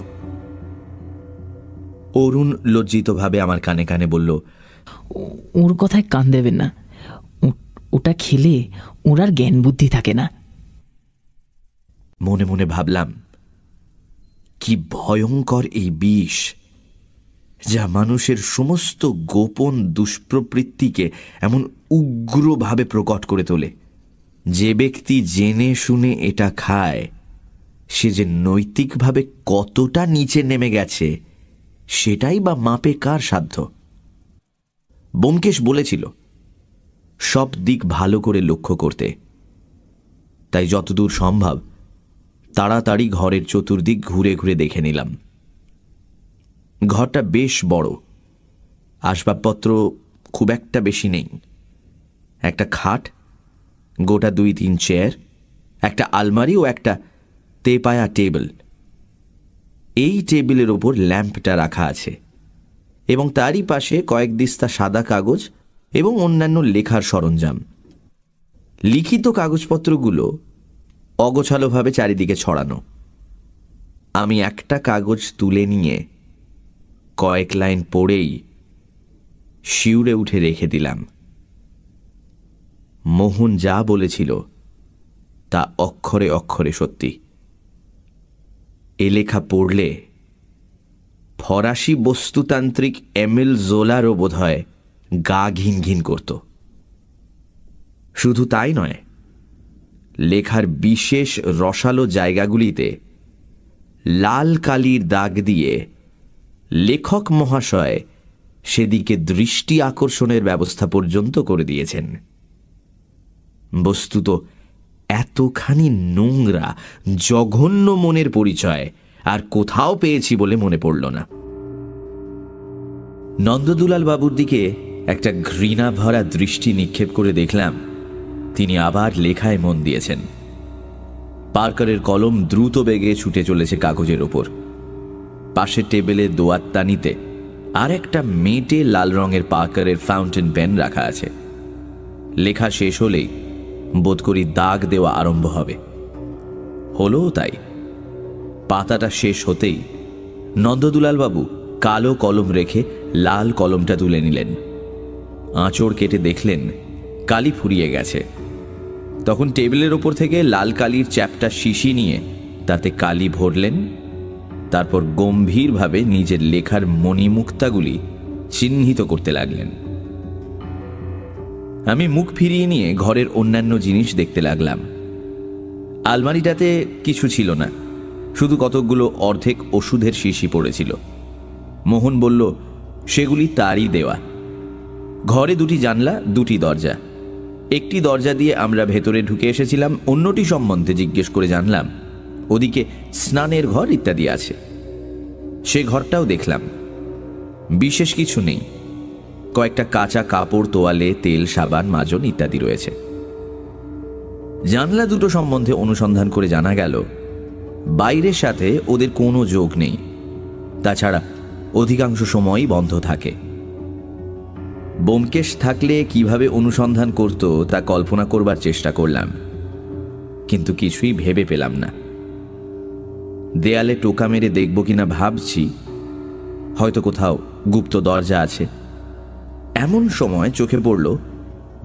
অরুণ লজ্জিতভাবে আমার কানে কানে বলল, ওর কথায় কান দেবেন না, ওটা খেলে ওর আর জ্ঞান বুদ্ধি থাকে না। মনে মনে ভাবলাম, কি ভয়ঙ্কর এই বিষ যা মানুষের সমস্ত গোপন দুষ্প্রবৃত্তিকে এমন উগ্রভাবে প্রকট করে তোলে। যে ব্যক্তি জেনে শুনে এটা খায় সে যে নৈতিকভাবে কতটা নিচে নেমে গেছে সেটাই বা মাপে কার সাধ্য। ব্যোমকেশ বলেছিল সব দিক ভালো করে লক্ষ্য করতে, তাই যতদূর সম্ভব তাড়াতাড়ি ঘরের চতুর্দিক ঘুরে ঘুরে দেখে নিলাম। ঘরটা বেশ বড়, আসবাবপত্র খুব একটা বেশি নেই। একটা খাট, গোটা দুই তিন চেয়ার, একটা আলমারি ও একটা তেপায়া টেবিল। এই টেবিলের ওপর ল্যাম্পটা রাখা আছে এবং তারই পাশে কয়েক দিস্তা সাদা কাগজ এবং অন্যান্য লেখার সরঞ্জাম। লিখিত কাগজপত্রগুলো অগোছালোভাবে চারিদিকে ছড়ানো। আমি একটা কাগজ তুলে নিয়ে কয়েক লাইন পড়েই শিউরে উঠে রেখে দিলাম। মোহন যা বলেছিল তা অক্ষরে অক্ষরে সত্যি। এ লেখা পড়লে ফরাসি বস্তুতান্ত্রিক এমিল জোলারও বোধহয় গা ঘিন ঘিন করত। শুধু তাই নয়, লেখার বিশেষ রসালো জায়গাগুলিতে লাল কালির দাগ দিয়ে লেখক মহাশয় সেদিকে দৃষ্টি আকর্ষণের ব্যবস্থা পর্যন্ত করে দিয়েছেন। বস্তুত এতখানি নোংরা জঘন্য মনের পরিচয় আর কোথাও পেয়েছি বলে মনে পড়ল না। নন্দদুলাল বাবুর দিকে একটা ঘৃণা ভরা দৃষ্টি নিক্ষেপ করে দেখলাম তিনি আবার লেখায় মন দিয়েছেন। পার্কারের কলম দ্রুত বেগে ছুটে চলেছে কাগজের ওপর। পাশে টেবিলে দোয়াত্তানিতে আর একটা মেটে লাল রঙের পার্কারের ফাউন্টেন পেন রাখা আছে। লেখা শেষ হলেই বোধ করি দাগ দেওয়া আরম্ভ হবে। হলো তাই, পাতাটা শেষ হতেই নন্দদুলালবাবু কালো কলম রেখে লাল কলমটা তুলে নিলেন। আঁচড় কেটে দেখলেন কালি ফুরিয়ে গেছে। তখন টেবিলের ওপর থেকে লাল কালির চ্যাপটা শিশি নিয়ে তাতে কালি ভরলেন। তারপর গম্ভীরভাবে নিজের লেখার মণিমুক্তাগুলি চিহ্নিত করতে লাগলেন। আমি মুখ ফিরিয়ে নিয়ে ঘরের অন্যান্য জিনিস দেখতে লাগলাম। আলমারিটাতে কিছু ছিল না, শুধু কতকগুলো অর্ধেক ওষুধের শিশি পড়েছিল। মোহন বলল সেগুলি তারই দেওয়া। ঘরে দুটি জানলা, দুটি দরজা। একটি দরজা দিয়ে আমরা ভেতরে ঢুকে এসেছিলাম, অন্যটি সম্বন্ধে জিজ্ঞেস করে জানলাম ওদিকে স্নানের ঘর ইত্যাদি আছে। সে ঘরটাও দেখলাম, বিশেষ কিছু নেই। কয়েকটা কাঁচা কাপড়, তোয়ালে, তেল, সাবান, মাজন ইত্যাদি রয়েছে। জানলা দুটো সম্বন্ধে অনুসন্ধান করে জানা গেল বাইরের সাথে ওদের কোনো যোগ নেই, তাছাড়া অধিকাংশ সময়ই বন্ধ থাকে। ব্যোমকেশ থাকলে কিভাবে অনুসন্ধান করত তা কল্পনা করবার চেষ্টা করলাম, কিন্তু কিছুই ভেবে পেলাম না। দেয়ালে টোকা মেরে দেখব কিনা ভাবছি, হয়তো কোথাও গুপ্ত দরজা আছে। এমন সময় চোখে পড়ল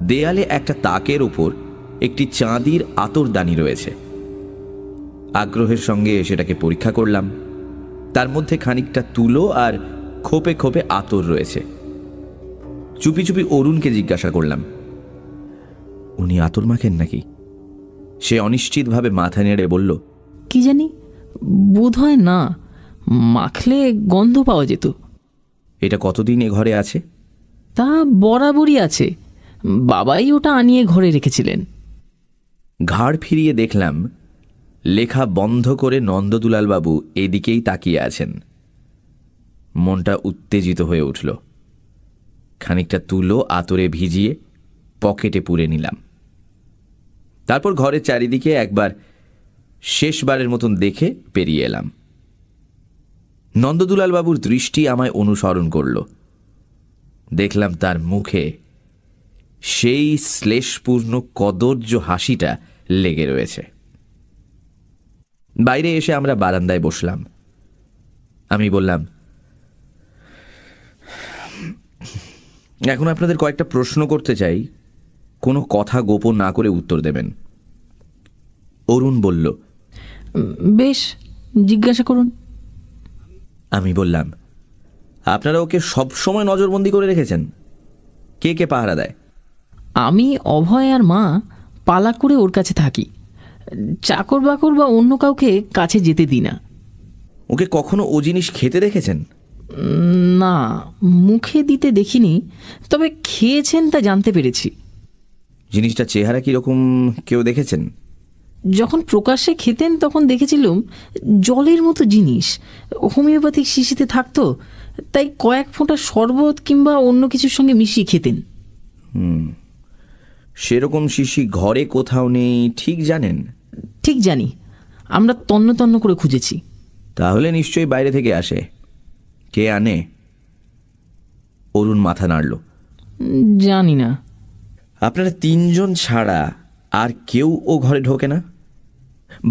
দেয়ালে একটা তাকের ওপর একটি চাঁদির আতরদানি রয়েছে। আগ্রহের সঙ্গে সেটাকে পরীক্ষা করলাম। তার মধ্যে খানিকটা তুলো আর খোপে খোপে আতর রয়েছে। চুপি চুপি অরুণকে জিজ্ঞাসা করলাম, উনি আতর মাখেন নাকি? সে অনিশ্চিতভাবে মাথা নেড়ে বলল, কি জানি, বোধহয় না, মাখলে গন্ধ পাওয়া যেত। এটা কতদিন এ ঘরে আছে? তা বরাবরই আছে, বাবাই ওটা আনিয়ে ঘরে রেখেছিলেন। ঘাড় ফিরিয়ে দেখলাম লেখা বন্ধ করে নন্দদুলালবাবু এদিকেই তাকিয়ে আছেন। মনটা উত্তেজিত হয়ে উঠল। খানিকটা তুলো আতরে ভিজিয়ে পকেটে পুরে নিলাম। তারপর ঘরের চারিদিকে একবার শেষবারের মতন দেখে পেরিয়ে এলাম। নন্দদুলালবাবুর দৃষ্টি আমায় অনুসরণ করল। দেখলাম তার মুখে সেই শ্লেষপূর্ণ কদর্য হাসিটা লেগে রয়েছে। বাইরে এসে আমরা বারান্দায় বসলাম। আমি বললাম, এখন আপনাদের কয়েকটা প্রশ্ন করতে চাই, কোনো কথা গোপন না করে উত্তর দেবেন। অরুণ বলল, বেশ, জিজ্ঞাসা করুন। আমি বললাম, আপনারা ওকে সবসময় নজরবন্দি করে রেখেছেন? কে কে পাহারা দেয়? আমি, অভয় আর মা পালা করে ওর কাছে থাকি। চাকর বাকর বা অন্য কাউকে কাছে যেতে দিই না। ওকে কখনো ও জিনিস খেতে দেখেছেন? না, মুখে দিতে দেখিনি, তবে খেয়েছেন তা জানতে পেরেছি। জিনিসটা চেহারা কীরকম কেউ দেখেছেন? যখন প্রকাশ্যে খেতেন তখন দেখেছিলাম, জলের মতো জিনিস, হোমিওপ্যাথিক শিশিতে থাকতো, তাই কয়েক ফোঁটা শরবত কিংবা অন্য কিছুর সঙ্গে মিশিয়ে খেতেন। হুম, সেরকম শিশি ঘরে কোথাও নেই, ঠিক জানেন? ঠিক জানি, আমরা তন্ন তন্ন করে খুঁজেছি। তাহলে নিশ্চয়ই বাইরে থেকে আসে। কে আনে? অরুণ মাথা নাড়ল। জানি না। আপনারা তিনজন ছাড়া আর কেউ ও ঘরে ঢোকে না?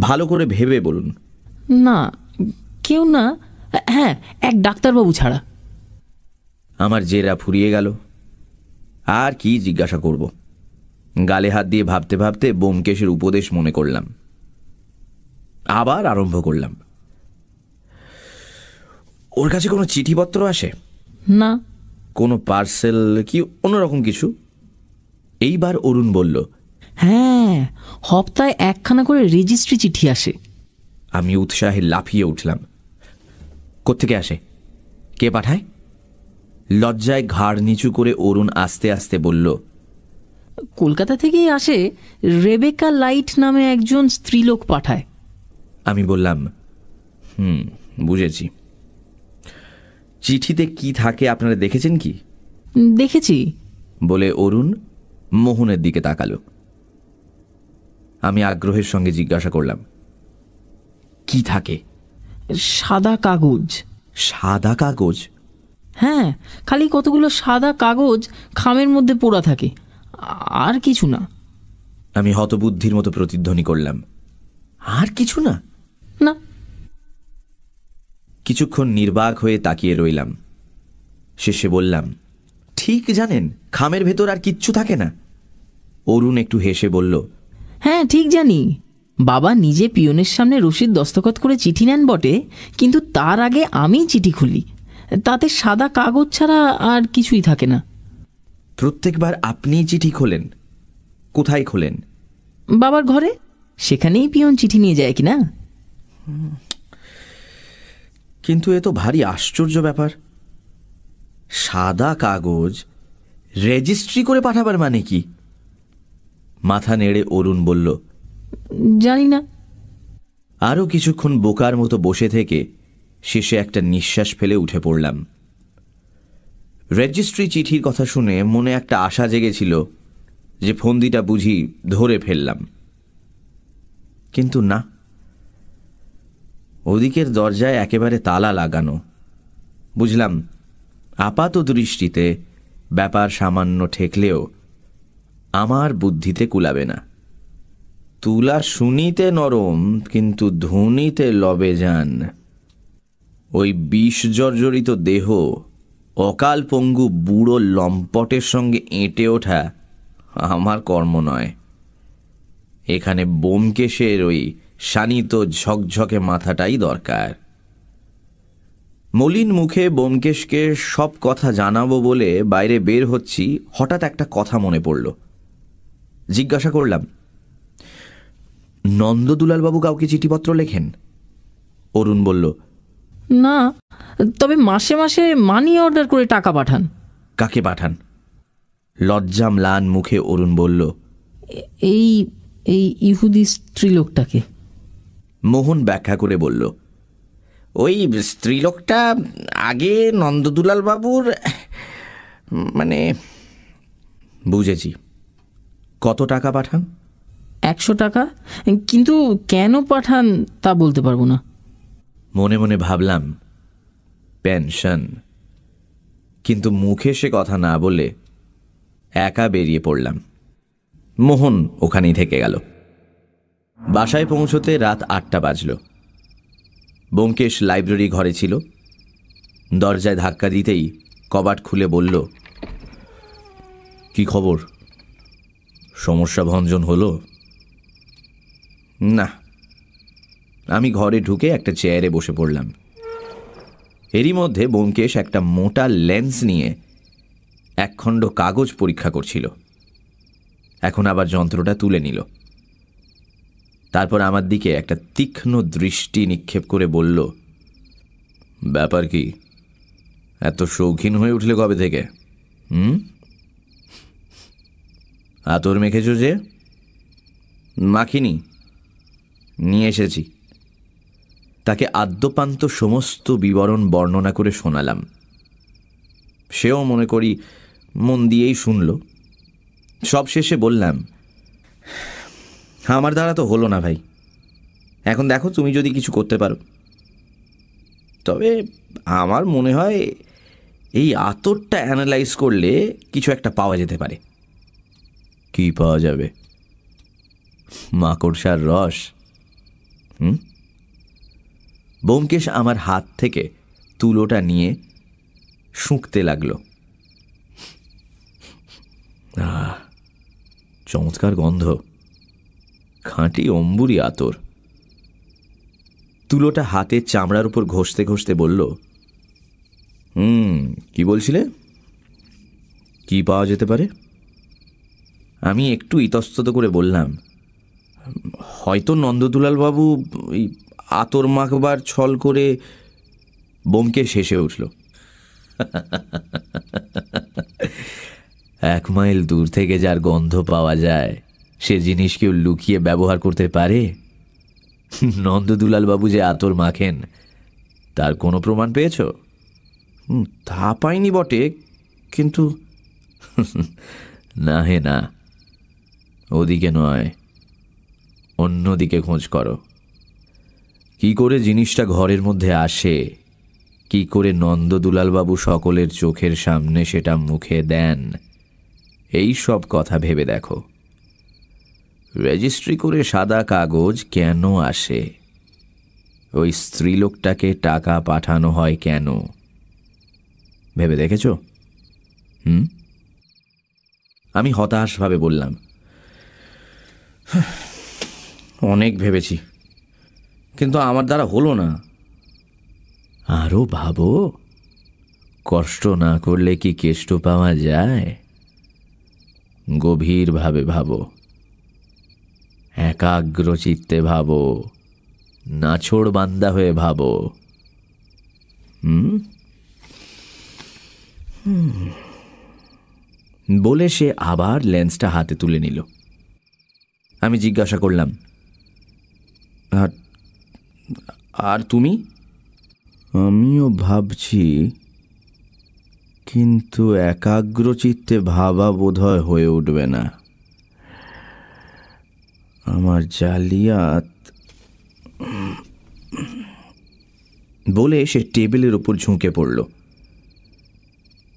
ভালো করে ভেবে বলুন। না, কেউ না। হ্যাঁ, এক ডাক্তারবাবু ছাড়া। আমার জেরা ফুরিয়ে গেল। আর কি জিজ্ঞাসা করব? গালে হাত দিয়ে ভাবতে ভাবতে ব্যোমকেশের উপদেশ মনে করলাম। আবার আরম্ভ করলাম, ওর কাছে কোনো চিঠিপত্র আসে? না। কোনো পার্সেল কি অন্যরকম কিছু? এইবার অরুণ বলল, হ্যাঁ, হপ্তায় একখানা করে রেজিস্ট্রি চিঠি আসে। আমি উৎসাহে লাফিয়ে উঠলাম। কোত্থেকে আসে? কে পাঠায়? লজ্জায় ঘাড় নিচু করে অরুণ আস্তে আস্তে বলল, কলকাতা থেকেই আসে, রেবেকা লাইট নামে একজন স্ত্রীলোক পাঠায়। আমি বললাম, হুম, বুঝেছি। চিঠিতে কি থাকে আপনারা দেখেছেন কি? দেখেছি, বলে অরুণ মোহনের দিকে তাকালো। আমি আগ্রহের সঙ্গে জিজ্ঞাসা করলাম, কি থাকে? সাদা কাগজ। সাদা কাগজ? হ্যাঁ, খালি কতগুলো সাদা কাগজ খামের মধ্যে পোড়া থাকে, আর কিছু না। আমি হতবুদ্ধির মতো প্রতিধ্বনি করলাম, আর কিছু না? না। কিছুক্ষণ নির্বাক হয়ে তাকিয়ে রইলাম। শেষে বললাম, ঠিক জানেন, খামের ভেতর আর কিচ্ছু থাকে না? অরুণ একটু হেসে বলল, হ্যাঁ, ঠিক জানি। বাবা নিজে পিয়নের সামনে রসিদ দস্তখত করে চিঠি নেন বটে, কিন্তু তার আগে আমি চিঠি খুলি, তাতে সাদা কাগজ ছাড়া আর কিছুই থাকে না। প্রত্যেকবার আপনি চিঠি খোলেন? কোথায় খোলেন? বাবার ঘরে, সেখানেই পিয়ন চিঠি নিয়ে যায় কিনা। কিন্তু এ তো ভারী আশ্চর্য ব্যাপার, সাদা কাগজ রেজিস্ট্রি করে পাঠাবার মানে কি? মাথা নেড়ে অরুণ বলল, জানি না। আরও কিছুক্ষণ বোকার মতো বসে থেকে শেষে একটা নিঃশ্বাস ফেলে উঠে পড়লাম। রেজিস্ট্রি চিঠির কথা শুনে মনে একটা আশা জেগেছিল যে ফন্দিটা বুঝি ধরে ফেললাম, কিন্তু না, ওদিকের দরজায় একেবারে তালা লাগানো। বুঝলাম আপাত দৃষ্টিতে ব্যাপার সামান্য ঠেকলেও আমার বুদ্ধিতে কুলাবে না। তুলা শুনিতে নরম কিন্তু ধুনিতে লবে যান, ওই বিষ জর্জরিত দেহ অকাল পঙ্গু বুড়ো লম্পটের সঙ্গে এঁটে ওঠা আমার কর্ম নয়। এখানে ব্যোমকেশের ওই শানিত ঝকঝকে মাথাটাই দরকার। মলিন মুখে ব্যোমকেশকে সব কথা জানাবো বলে বাইরে বের হচ্ছি, হঠাৎ একটা কথা মনে পড়ল। জিজ্ঞাসা করলাম, नंददुलाल बाबू काउके चिठीपत्र लेखेन? अरुण बोल्लो, ना तबे मासे मासे मानी अर्डर करे टाका पाठान। काके पाठान? लज्जा म्लान मुखे अरुण बोल्लो, एई एई इहुदी स्त्रीलोकटाके। मोहन व्याख्या करे बोल्लो, ओई स्त्रीलोकटा आगे नंददुलाल बाबूर माने। बुझेछि। कत टाका पाठान? একশো টাকা। কিন্তু কেন পাঠান তা বলতে পারবো না। মনে মনে ভাবলাম পেনশন, কিন্তু মুখে সে কথা না বলে একা বেরিয়ে পড়লাম। মোহন ওখানেই থেকে গেল। বাসায় পৌঁছতে রাত আটটা বাজল। ব্যোমকেশ লাইব্রেরি ঘরে ছিল। দরজায় ধাক্কা দিতেই কবাট খুলে বলল, কি খবর? সমস্যা ভঞ্জন হলো? না, আমি ঘরে ঢুকে একটা চেয়ারে বসে পড়লাম। এরই মধ্যে ব্যোমকেশ একটা মোটা লেন্স নিয়ে একখণ্ড কাগজ পরীক্ষা করছিল। এখন আবার যন্ত্রটা তুলে নিল। তারপর আমার দিকে একটা তীক্ষ্ণ দৃষ্টি নিক্ষেপ করে বলল, ব্যাপার কি? এত শৌখিন হয়ে উঠলে কবে থেকে? হুম, আতর মেখেছ যে? মাখিনি, নিয়ে এসেছি। তাকে আদ্যপান্ত সমস্ত বিবরণ বর্ণনা করে শোনালাম। সেও মনে করি মন দিয়েই শুনল। সব শেষে বললাম, আমার দ্বারা তো হলো না ভাই, এখন দেখো তুমি যদি কিছু করতে পারো। তবে আমার মনে হয় এই আতরটা অ্যানালাইজ করলে কিছু একটা পাওয়া যেতে পারে। কি পাওয়া যাবে? মাকড়সার রস। হুম? ব্যোমকেশ আমার হাত থেকে তুলোটা নিয়ে শুঁকতে লাগলো। আহ, চমৎকার গন্ধ, খাঁটি অম্বুরি আতর। তুলোটা হাতে চামড়ার উপর ঘষতে ঘষতে বলল, হুম, কি বলছিলে? কি পাওয়া যেতে পারে? আমি একটু ইতস্তত করে বললাম, হয়তো নন্দদুলালবাবু ওই আতর মাখবার ছল করে। ব্যোমকেশ হেসে উঠল। এক মাইল দূর থেকে যার গন্ধ পাওয়া যায় সে জিনিস কেউ লুকিয়ে ব্যবহার করতে পারে? নন্দদুলালবাবু যে আতর মাখেন তার কোনো প্রমাণ পেয়েছ? তা পাইনি বটে, কিন্তু না হে না, ওদিকে নয়, অন্যদিকে খোঁজ করো। কি করে জিনিসটা ঘরের মধ্যে আসে, কি করে নন্দদুলালবাবু সকলের চোখের সামনে সেটা মুখে দেন, এই সব কথা ভেবে দেখো। রেজিস্ট্রি করে সাদা কাগজ কেন আসে? ওই স্ত্রীলোকটাকে টাকা পাঠানো হয় কেন? ভেবে দেখেছ? হুম? আমি হতাশভাবে বললাম, অনেক ভেবেছি, কিন্তু আমার দ্বারা হলো না। আরও ভাবো, কষ্ট না করলে কি কেষ্ট পাওয়া যায়? গভীরভাবে ভাবো, একাগ্র চিত্তে ভাবো, নাছোড় বান্দা হয়ে ভাবো। হুম? বলে সে আবার লেন্সটা হাতে তুলে নিল। আমি জিজ্ঞাসা করলাম, আর আর তুমি? আমিও ভাবছি, কিন্তু একাগ্র চিত্তে ভাবা বোধহয় হয়ে উঠবে না। আমার জালিয়াত। বলে সে টেবিলের উপর ঝুঁকে পড়ল।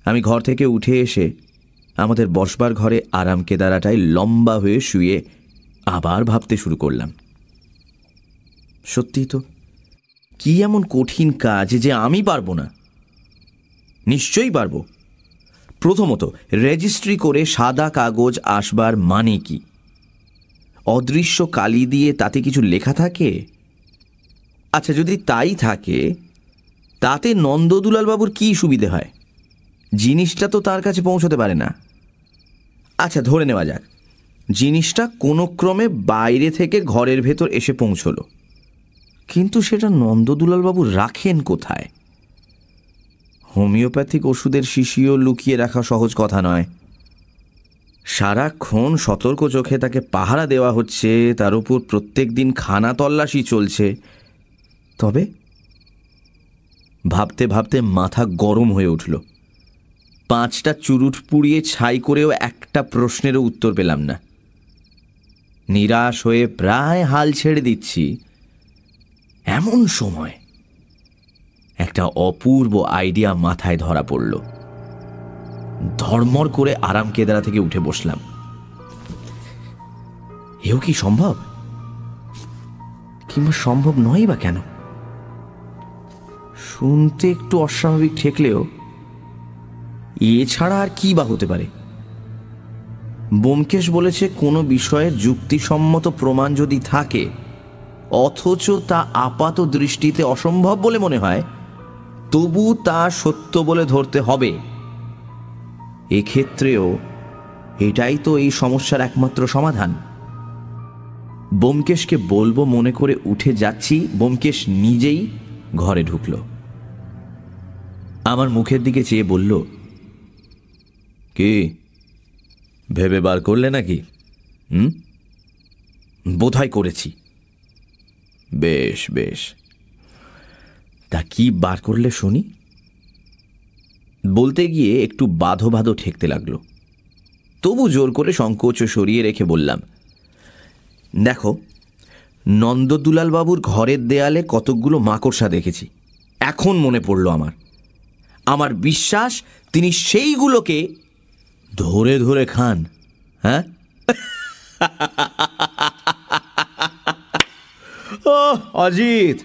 আমি ঘর থেকে উঠে এসে আমাদের বসবার ঘরে আরাম কেদারাটায় লম্বা হয়ে শুয়ে আবার ভাবতে শুরু করলাম। সত্যি তো, কি এমন কঠিন কাজ যে আমি পারবো না? নিশ্চয়ই পারবো। প্রথমত, রেজিস্ট্রি করে সাদা কাগজ আসবার মানে কি? অদৃশ্য কালি দিয়ে তাতে কিছু লেখা থাকে? আচ্ছা, যদি তাই থাকে তাতে নন্দদুলালবাবুর কি সুবিধে হয়? জিনিসটা তো তার কাছে পৌঁছতে পারে না। আচ্ছা, ধরে নেওয়া যাক জিনিসটা কোনো ক্রমে বাইরে থেকে ঘরের ভেতর এসে পৌঁছলো। কিন্তু সেটা নন্দদুলালবাবু রাখেন কোথায়? হোমিওপ্যাথিক ওষুধের শিশিও লুকিয়ে রাখা সহজ কথা নয়। সারাক্ষণ সতর্ক চোখে তাকে পাহারা দেওয়া হচ্ছে, তার উপর প্রত্যেক দিন খানা তল্লাশি চলছে। তবে ভাবতে ভাবতে মাথা গরম হয়ে উঠল। পাঁচটা চুরুট পুড়িয়ে ছাই করেও একটা প্রশ্নেরও উত্তর পেলাম না। নিরাশ হয়ে প্রায় হাল ছেড়ে দিচ্ছি, এমন সময় একটা অপূর্ব আইডিয়া মাথায় ধরা পড়ল। ধর্মর করে আরাম কেদারা থেকে উঠে বসলাম। এও কি সম্ভব, কিংবা সম্ভব নয় বা কেন? শুনতে একটু অস্বাভাবিক ঠেকলেও এছাড়া আর কি বা হতে পারে? ব্যোমকেশ বলেছে কোনো বিষয়ের যুক্তিসম্মত প্রমাণ যদি থাকে অথচ তা আপাত দৃষ্টিতে অসম্ভব বলে মনে হয়, তবু তা সত্য বলে ধরতে হবে। এক্ষেত্রেও এটাই তো এই সমস্যার একমাত্র সমাধান। ব্যোমকেশকে বলবো মনে করে উঠে যাচ্ছি, ব্যোমকেশ নিজেই ঘরে ঢুকল। আমার মুখের দিকে চেয়ে বলল, কি ভেবে বার করলে নাকি? হুম, বোধহয় করেছি। বেশ বেশ, তা কি বার করলে শুনি? বলতে গিয়ে একটু বাঁধো বাঁধো ঠেকতে লাগলো, তবু জোর করে সংকোচ সরিয়ে রেখে বললাম, দেখো নন্দদুলালবাবুর ঘরের দেয়ালে কতকগুলো মাকড়সা দেখেছি, এখন মনে পড়ল আমার। আমার বিশ্বাস তিনি সেইগুলোকে ধরে ধরে খান। হ্যাঁ, ও অজিত,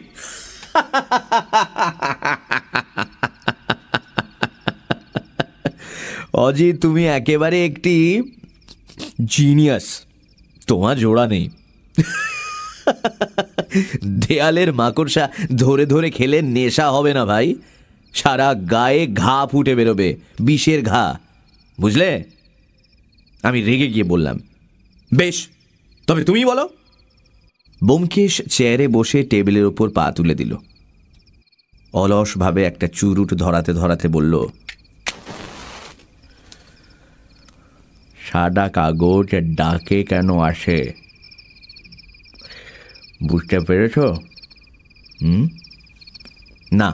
অজিত তুমি একেবারে একটি জিনিয়াস, তোমার জোড়া নেই। দেয়ালের মাকড়সা ধরে ধরে খেলে নেশা হবে না ভাই, সারা গায়ে ঘা ফুটে বেরোবে, বিষের ঘা, বুঝলে? আমি রেগে গিয়ে বললাম, বেশ তবে তুমি বলো। ব্যোমকেশ চেয়ারে বসে টেবিলের ওপর পা তুলে দিল, অলসভাবে একটা চুরুট ধরাতে ধরাতে বলল, সাদা কাগজ ডাকে কেন আসে বুঝতে পেরেছ? হুম, না।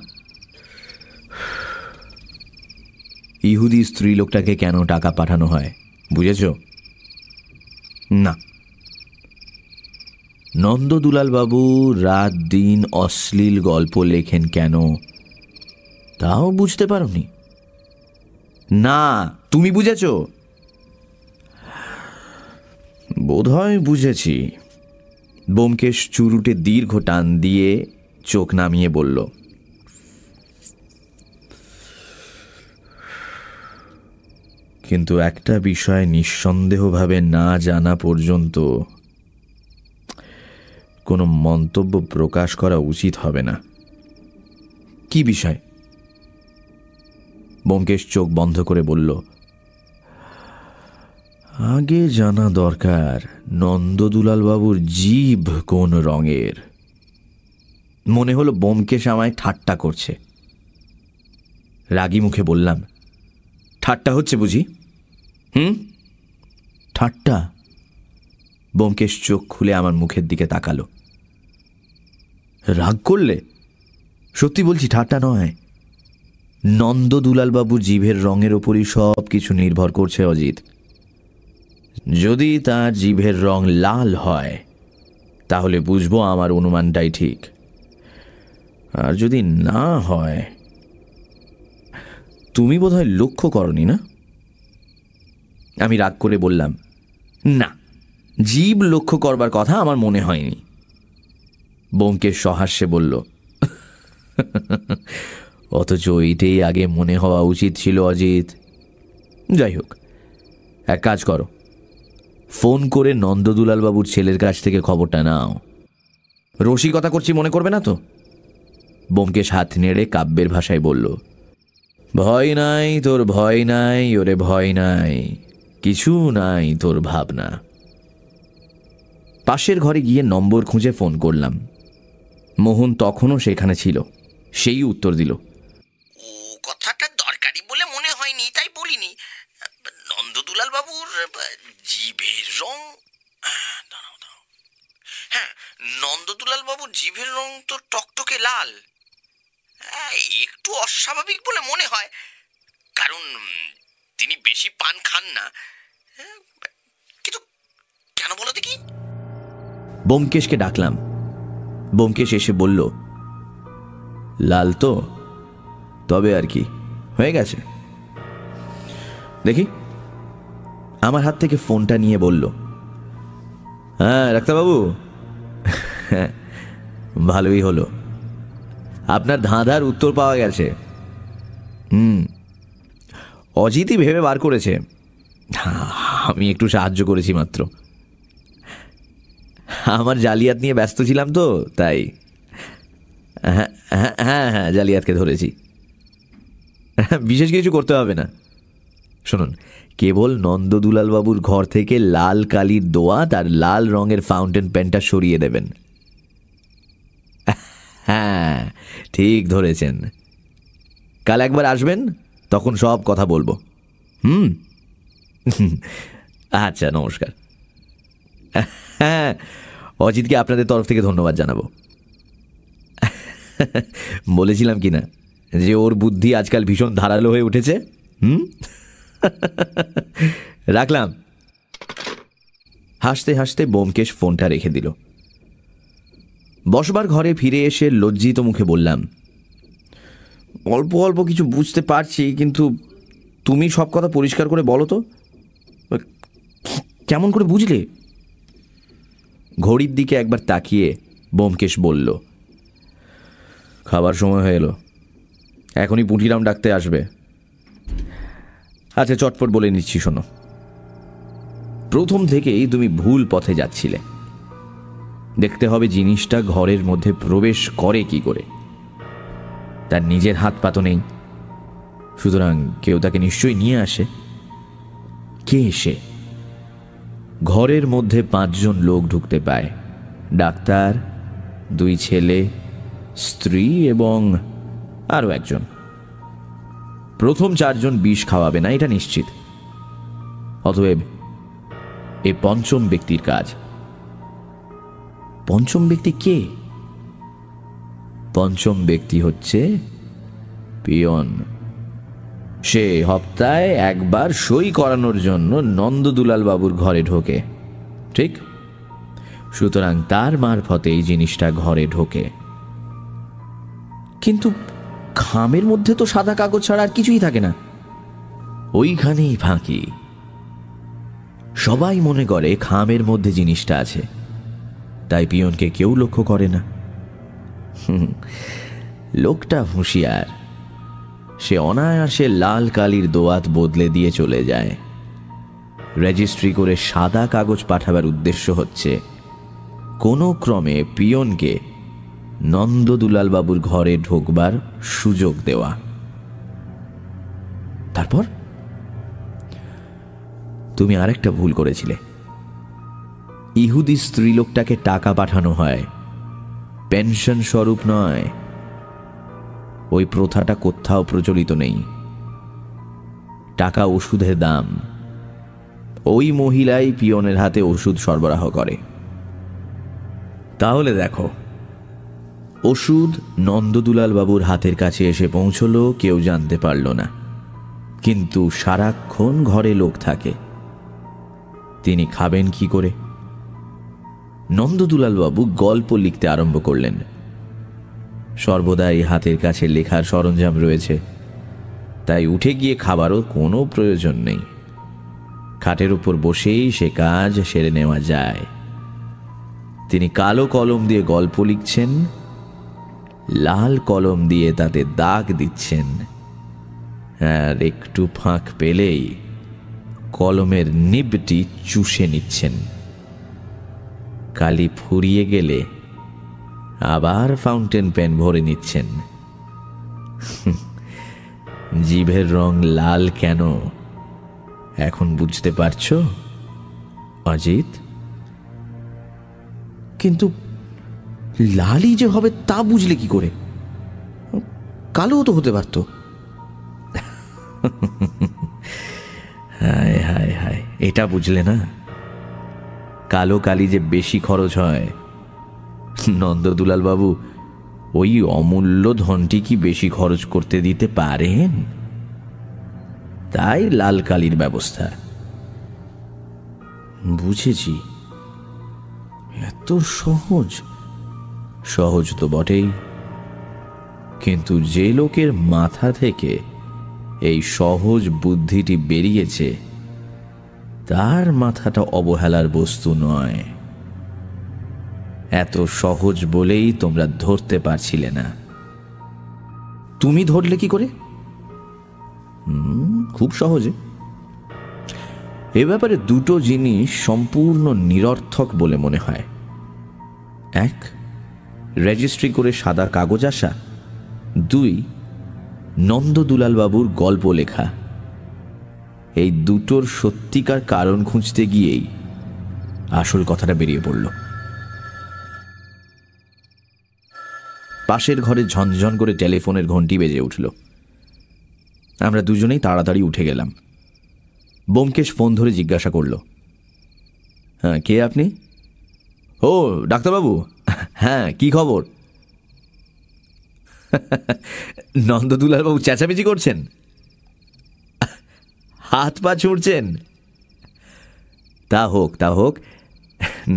ইহুদি স্ত্রী লোকটাকে কেন টাকা পাঠানো হয় বুঝেছ? না। নন্দদুলালবাবু রাত দিন অশ্লীল গল্প লেখেন কেন তাও বুঝতে পারোনি? না। তুমি বুঝেছ? বোধহয় বুঝেছি। ব্যোমকেশ চুরুটে দীর্ঘ টান দিয়ে চোখ নামিয়ে বলল, কিন্তু একটা বিষয় নিঃসন্দেহভাবে না জানা পর্যন্ত কোনো মন্তব্য প্রকাশ করা উচিত হবে না। কি বিষয়? ব্যোমকেশ চোখ বন্ধ করে বলল, আগে জানা দরকার নন্দদুলালবাবুর জিভ কোন রঙের। মনে হলো ব্যোমকেশ আমায় ঠাট্টা করছে। রাগী মুখে বললাম, ঠাট্টা হচ্ছে বুঝি? হুম, ঠাট্টা? ব্যোমকেশ চোখ খুলে আমার মুখের দিকে তাকালো। রাগ করলে? সত্যি বলছি, ঠাট্টা নয়। নন্দদুলালবাবু জিভের রঙের ওপরই সব কিছু নির্ভর করছে অজিত। যদি তার জিভের রং লাল হয় তাহলে বুঝবো আমার অনুমানটাই ঠিক, আর যদি না হয়। তুমি বোধহয় লক্ষ্য করনি না? আমি রাগ করে বললাম, না, জীব লক্ষ্য করবার কথা আমার মনে হয়নি। ব্যোমকেশ সহাস্যে বলল, অথচ এইটাই আগে মনে হওয়া উচিত ছিল অজিত। যাই হোক, এক কাজ করো, ফোন করে নন্দদুলালবাবুর ছেলের কাছ থেকে খবরটা নাও। রসিকতা করছি মনে করবে না তো? ব্যোমকেশ হাত নেড়ে কাব্যের ভাষায় বলল, ভয় নাই তোর, ভয় নাই ওরে, ভয় নাই, কিছু নাই তোর ভাবনা। पाशेर घरे गिये नम्बर खुंजे फोन करलाम। मोहन तखनो सेखाने छिलो। सेई उत्तर दिल, ओ कथाटा दरकारी बोले मने हयनि ताई बोलिनि। नंददुलाल बाबूर जीभेर रंग, दाঁড়াও দাঁড়াও, হ্যাঁ নন্দদুলাল বাবুর जीभर रंग तो टकटके लाल, एकटू अस्वाभाविक बोले मने हय, कारण तिनि बेशी पान खान ना। किन्तु केन बोलो देखि? बोमकेश के डाकलाम। बोमकेश एसे बोल्लो, लाल तो तबे आर कि हये गेछे। देखी आमार हाथ थेके फोनटा निये बोल्लो, हाँ रक्ता बाबू भालोई हलो आपनार धाँधार उत्तर पावा गेछे। हम्म अजितई भेबे बार करेछे, आमी एकटू साहाज्य करेछि मात्र। आमार जालियात निये व्यस्त छिलाम तो ताई। हाँ हाँ हाँ हाँ जालियातके धरेछि, विशेष किछु करते हबे ना। शुनुन, केवल नंददुलाल बाबूर घर थेके लाल कालिर दोयात आर लाल रंगेर फाउंटेन पेनटा सरिये देबेन। हाँ ठीक धरेछेन, कल एकबार आसबेन तखन सब कथा बोलबो। हम्म अच्छा नमस्कार। अजित के आपनादेर तरफ थेके धन्यवाद जानाबो। बोलेछिलाम कि ना जे ओर बुद्धि आजकल भीषण धारालो हये उठेछे। हम्म রাখলাম। হাসতে হাসতে বোমকেশ ফোনটা রেখে দিল। বসবার ঘরে ফিরে এসে লজ্জিত মুখে বললাম, অল্প অল্প কিছু বুঝতে পারছি, কিন্তু তুমি সব কথা পরিষ্কার করে বলো তো, কেমন করে বুঝলে? ঘড়ির দিকে একবার তাকিয়ে বোমকেশ বলল, খাবার সময় হয়ে এলো, এখনই পুঁটিরাম ডাকতে আসবে। আচ্ছা চটপট বলে নিচ্ছি শোনো, প্রথম থেকেই তুমি ভুল পথে যাচ্ছিলে। দেখতে হবে জিনিসটা ঘরের মধ্যে প্রবেশ করে কি করে। তার নিজের হাত পা তো নেই, সুতরাং কেউ তাকে নিশ্চয়ই নিয়ে আসে। কে এসে? ঘরের মধ্যে পাঁচজন লোক ঢুকতে পায়, ডাক্তার, দুই ছেলে, স্ত্রী এবং আরও একজন। प्रथम चार जन विष खावाबे ना एटा निश्चित, अतएव ए पंचम व्यक्तिर काज। पंचम व्यक्ति के? पंचम व्यक्ति होच्छे पियन। से हप्ताय एकबार सई करानोर जन्य नंददुलाल बाबुर घरे ढोके, ठीक? सुतरां तार मार्फते एई जिनिसटा घरे ढोके। किन्तु খামের মধ্যে তো সাদা কাগজ ছাড়া আর কিছুই থাকে না, ওইখানেই ফাঁকি। সবাই মনে করে খামের মধ্যে জিনিসটা আছে, তাই পিয়নকে কেউ লক্ষ্য করে না। লোকটা হুঁশিয়ার, সে অনায়াসে লাল কালির দোয়াত বদলে দিয়ে চলে যায়। রেজিস্ট্রি করে সাদা কাগজ পাঠাবার উদ্দেশ্য হচ্ছে কোনো ক্রমে পিয়নকে নন্দদুলাল বাবুর ঘরে ঢোকবার সুযোগ দেওয়া। তারপর তুমি আরেকটা ভুল করেছিলে। ইহুদি স্ত্রীলোকটাকে টাকা পাঠানো হয়, পেনশন স্বরূপ নয়। ওই প্রথাটা কোথাও প্রচলিত নেই। টাকা ওষুধের দাম। ওই মহিলাই পিয়নের হাতে ওষুধ সরবরাহ করে। তাহলে দেখো, ওষুধ নন্দদুলাল বাবুর হাতের কাছে এসে পৌঁছলো, কেউ জানতে পারল না। কিন্তু সারাক্ষণ ঘরে লোক থাকে, তিনি খাবেন কি করে? নন্দদুলাল বাবু গল্প লিখতে আরম্ভ করলেন। সর্বদাই হাতের কাছে লেখার সরঞ্জাম রয়েছে, তাই উঠে গিয়ে খাবারও কোনো প্রয়োজন নেই। খাটের উপর বসেই সে কাজ সেরে নেওয়া যায়। তিনি কালো কলম দিয়ে গল্প লিখছেন, লাল কলম দিয়ে তাতে দাগ দিচ্ছেন, আর একটু ফাঁক পেলেই কলমের নিবটি চুষে নিচ্ছেন। কালি ফুরিয়ে গেলে আবার ফাউন্টেন পেন ভরে নিচ্ছেন। জিভের রং লাল কেন এখন বুঝতে পারছো অজিত? কিন্তু লালি যে হবে তা বুঝলে কি করে? কালো তো হতে পারতো। হায় হায় হায়, এটা বুঝলে না? কালো কালি যে বেশি খরচ হয়। নন্দ দুলাল বাবু ওই অমূল্য ধনটি কি বেশি খরচ করতে দিতে পারেন? তাই লাল কালির ব্যবস্থা। বুঝেছি, এত সহজ। সহজ তো বটেই, কিন্তু যে লোকের মাথা থেকে এই সহজ বুদ্ধিটি বেরিয়েছে তার মাথাটা অবহেলার বস্তু নয়। এত সহজ বলেই তোমরা ধরতে পারছিলে না। তুমি ধরলে কি করে? খুব সহজে। এ ব্যাপারে দুটো জিনিস সম্পূর্ণ নিরর্থক বলে মনে হয়। এক, রেজিস্ট্রি করে সাদা কাগজ আসা। দুই, নন্দ দুলালবাবুর গল্প লেখা। এই দুটোর সত্যিকার কারণ খুঁজতে গিয়েই আসল কথাটা বেরিয়ে পড়ল। পাশের ঘরে ঝনঝন করে টেলিফোনের ঘণ্টি বেজে উঠল। আমরা দুজনেই তাড়াতাড়ি উঠে গেলাম। ব্যোমকেশ ফোন ধরে জিজ্ঞাসা করল, হ্যাঁ কে আপনি? ও ডাক্তারবাবু, হ্যাঁ কি খবর? নন্দ দুলালবাবু চেঁচামেচি করছেন, হাত পা ছুঁড়ছেন। তা হোক তা হোক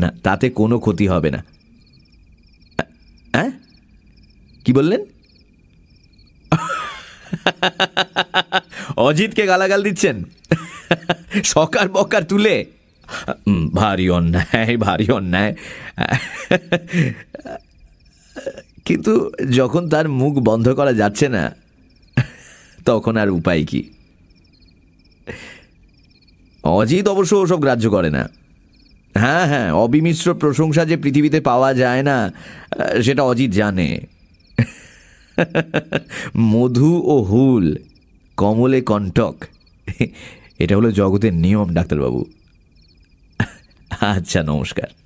না, তাতে কোনো ক্ষতি হবে না। হ্যাঁ কি বললেন? অজিতকে গালাগাল দিচ্ছেন সকার বকার তুলে? ভারী অন্যায়, ভারী অন্যায়। কিন্তু যখন তার মুখ বন্ধ করা যাচ্ছে না তখন আর উপায় কি? অজিত অবশ্য ওসব গ্রাহ্য করে না। হ্যাঁ হ্যাঁ, অবিমিশ্র প্রশংসা যে পৃথিবীতে পাওয়া যায় না সেটা অজিত জানে। মধু ও হুল, কমলে কণ্টক, এটা হলো জগতের নিয়ম ডাক্তারবাবু। আচ্ছা নমস্কার।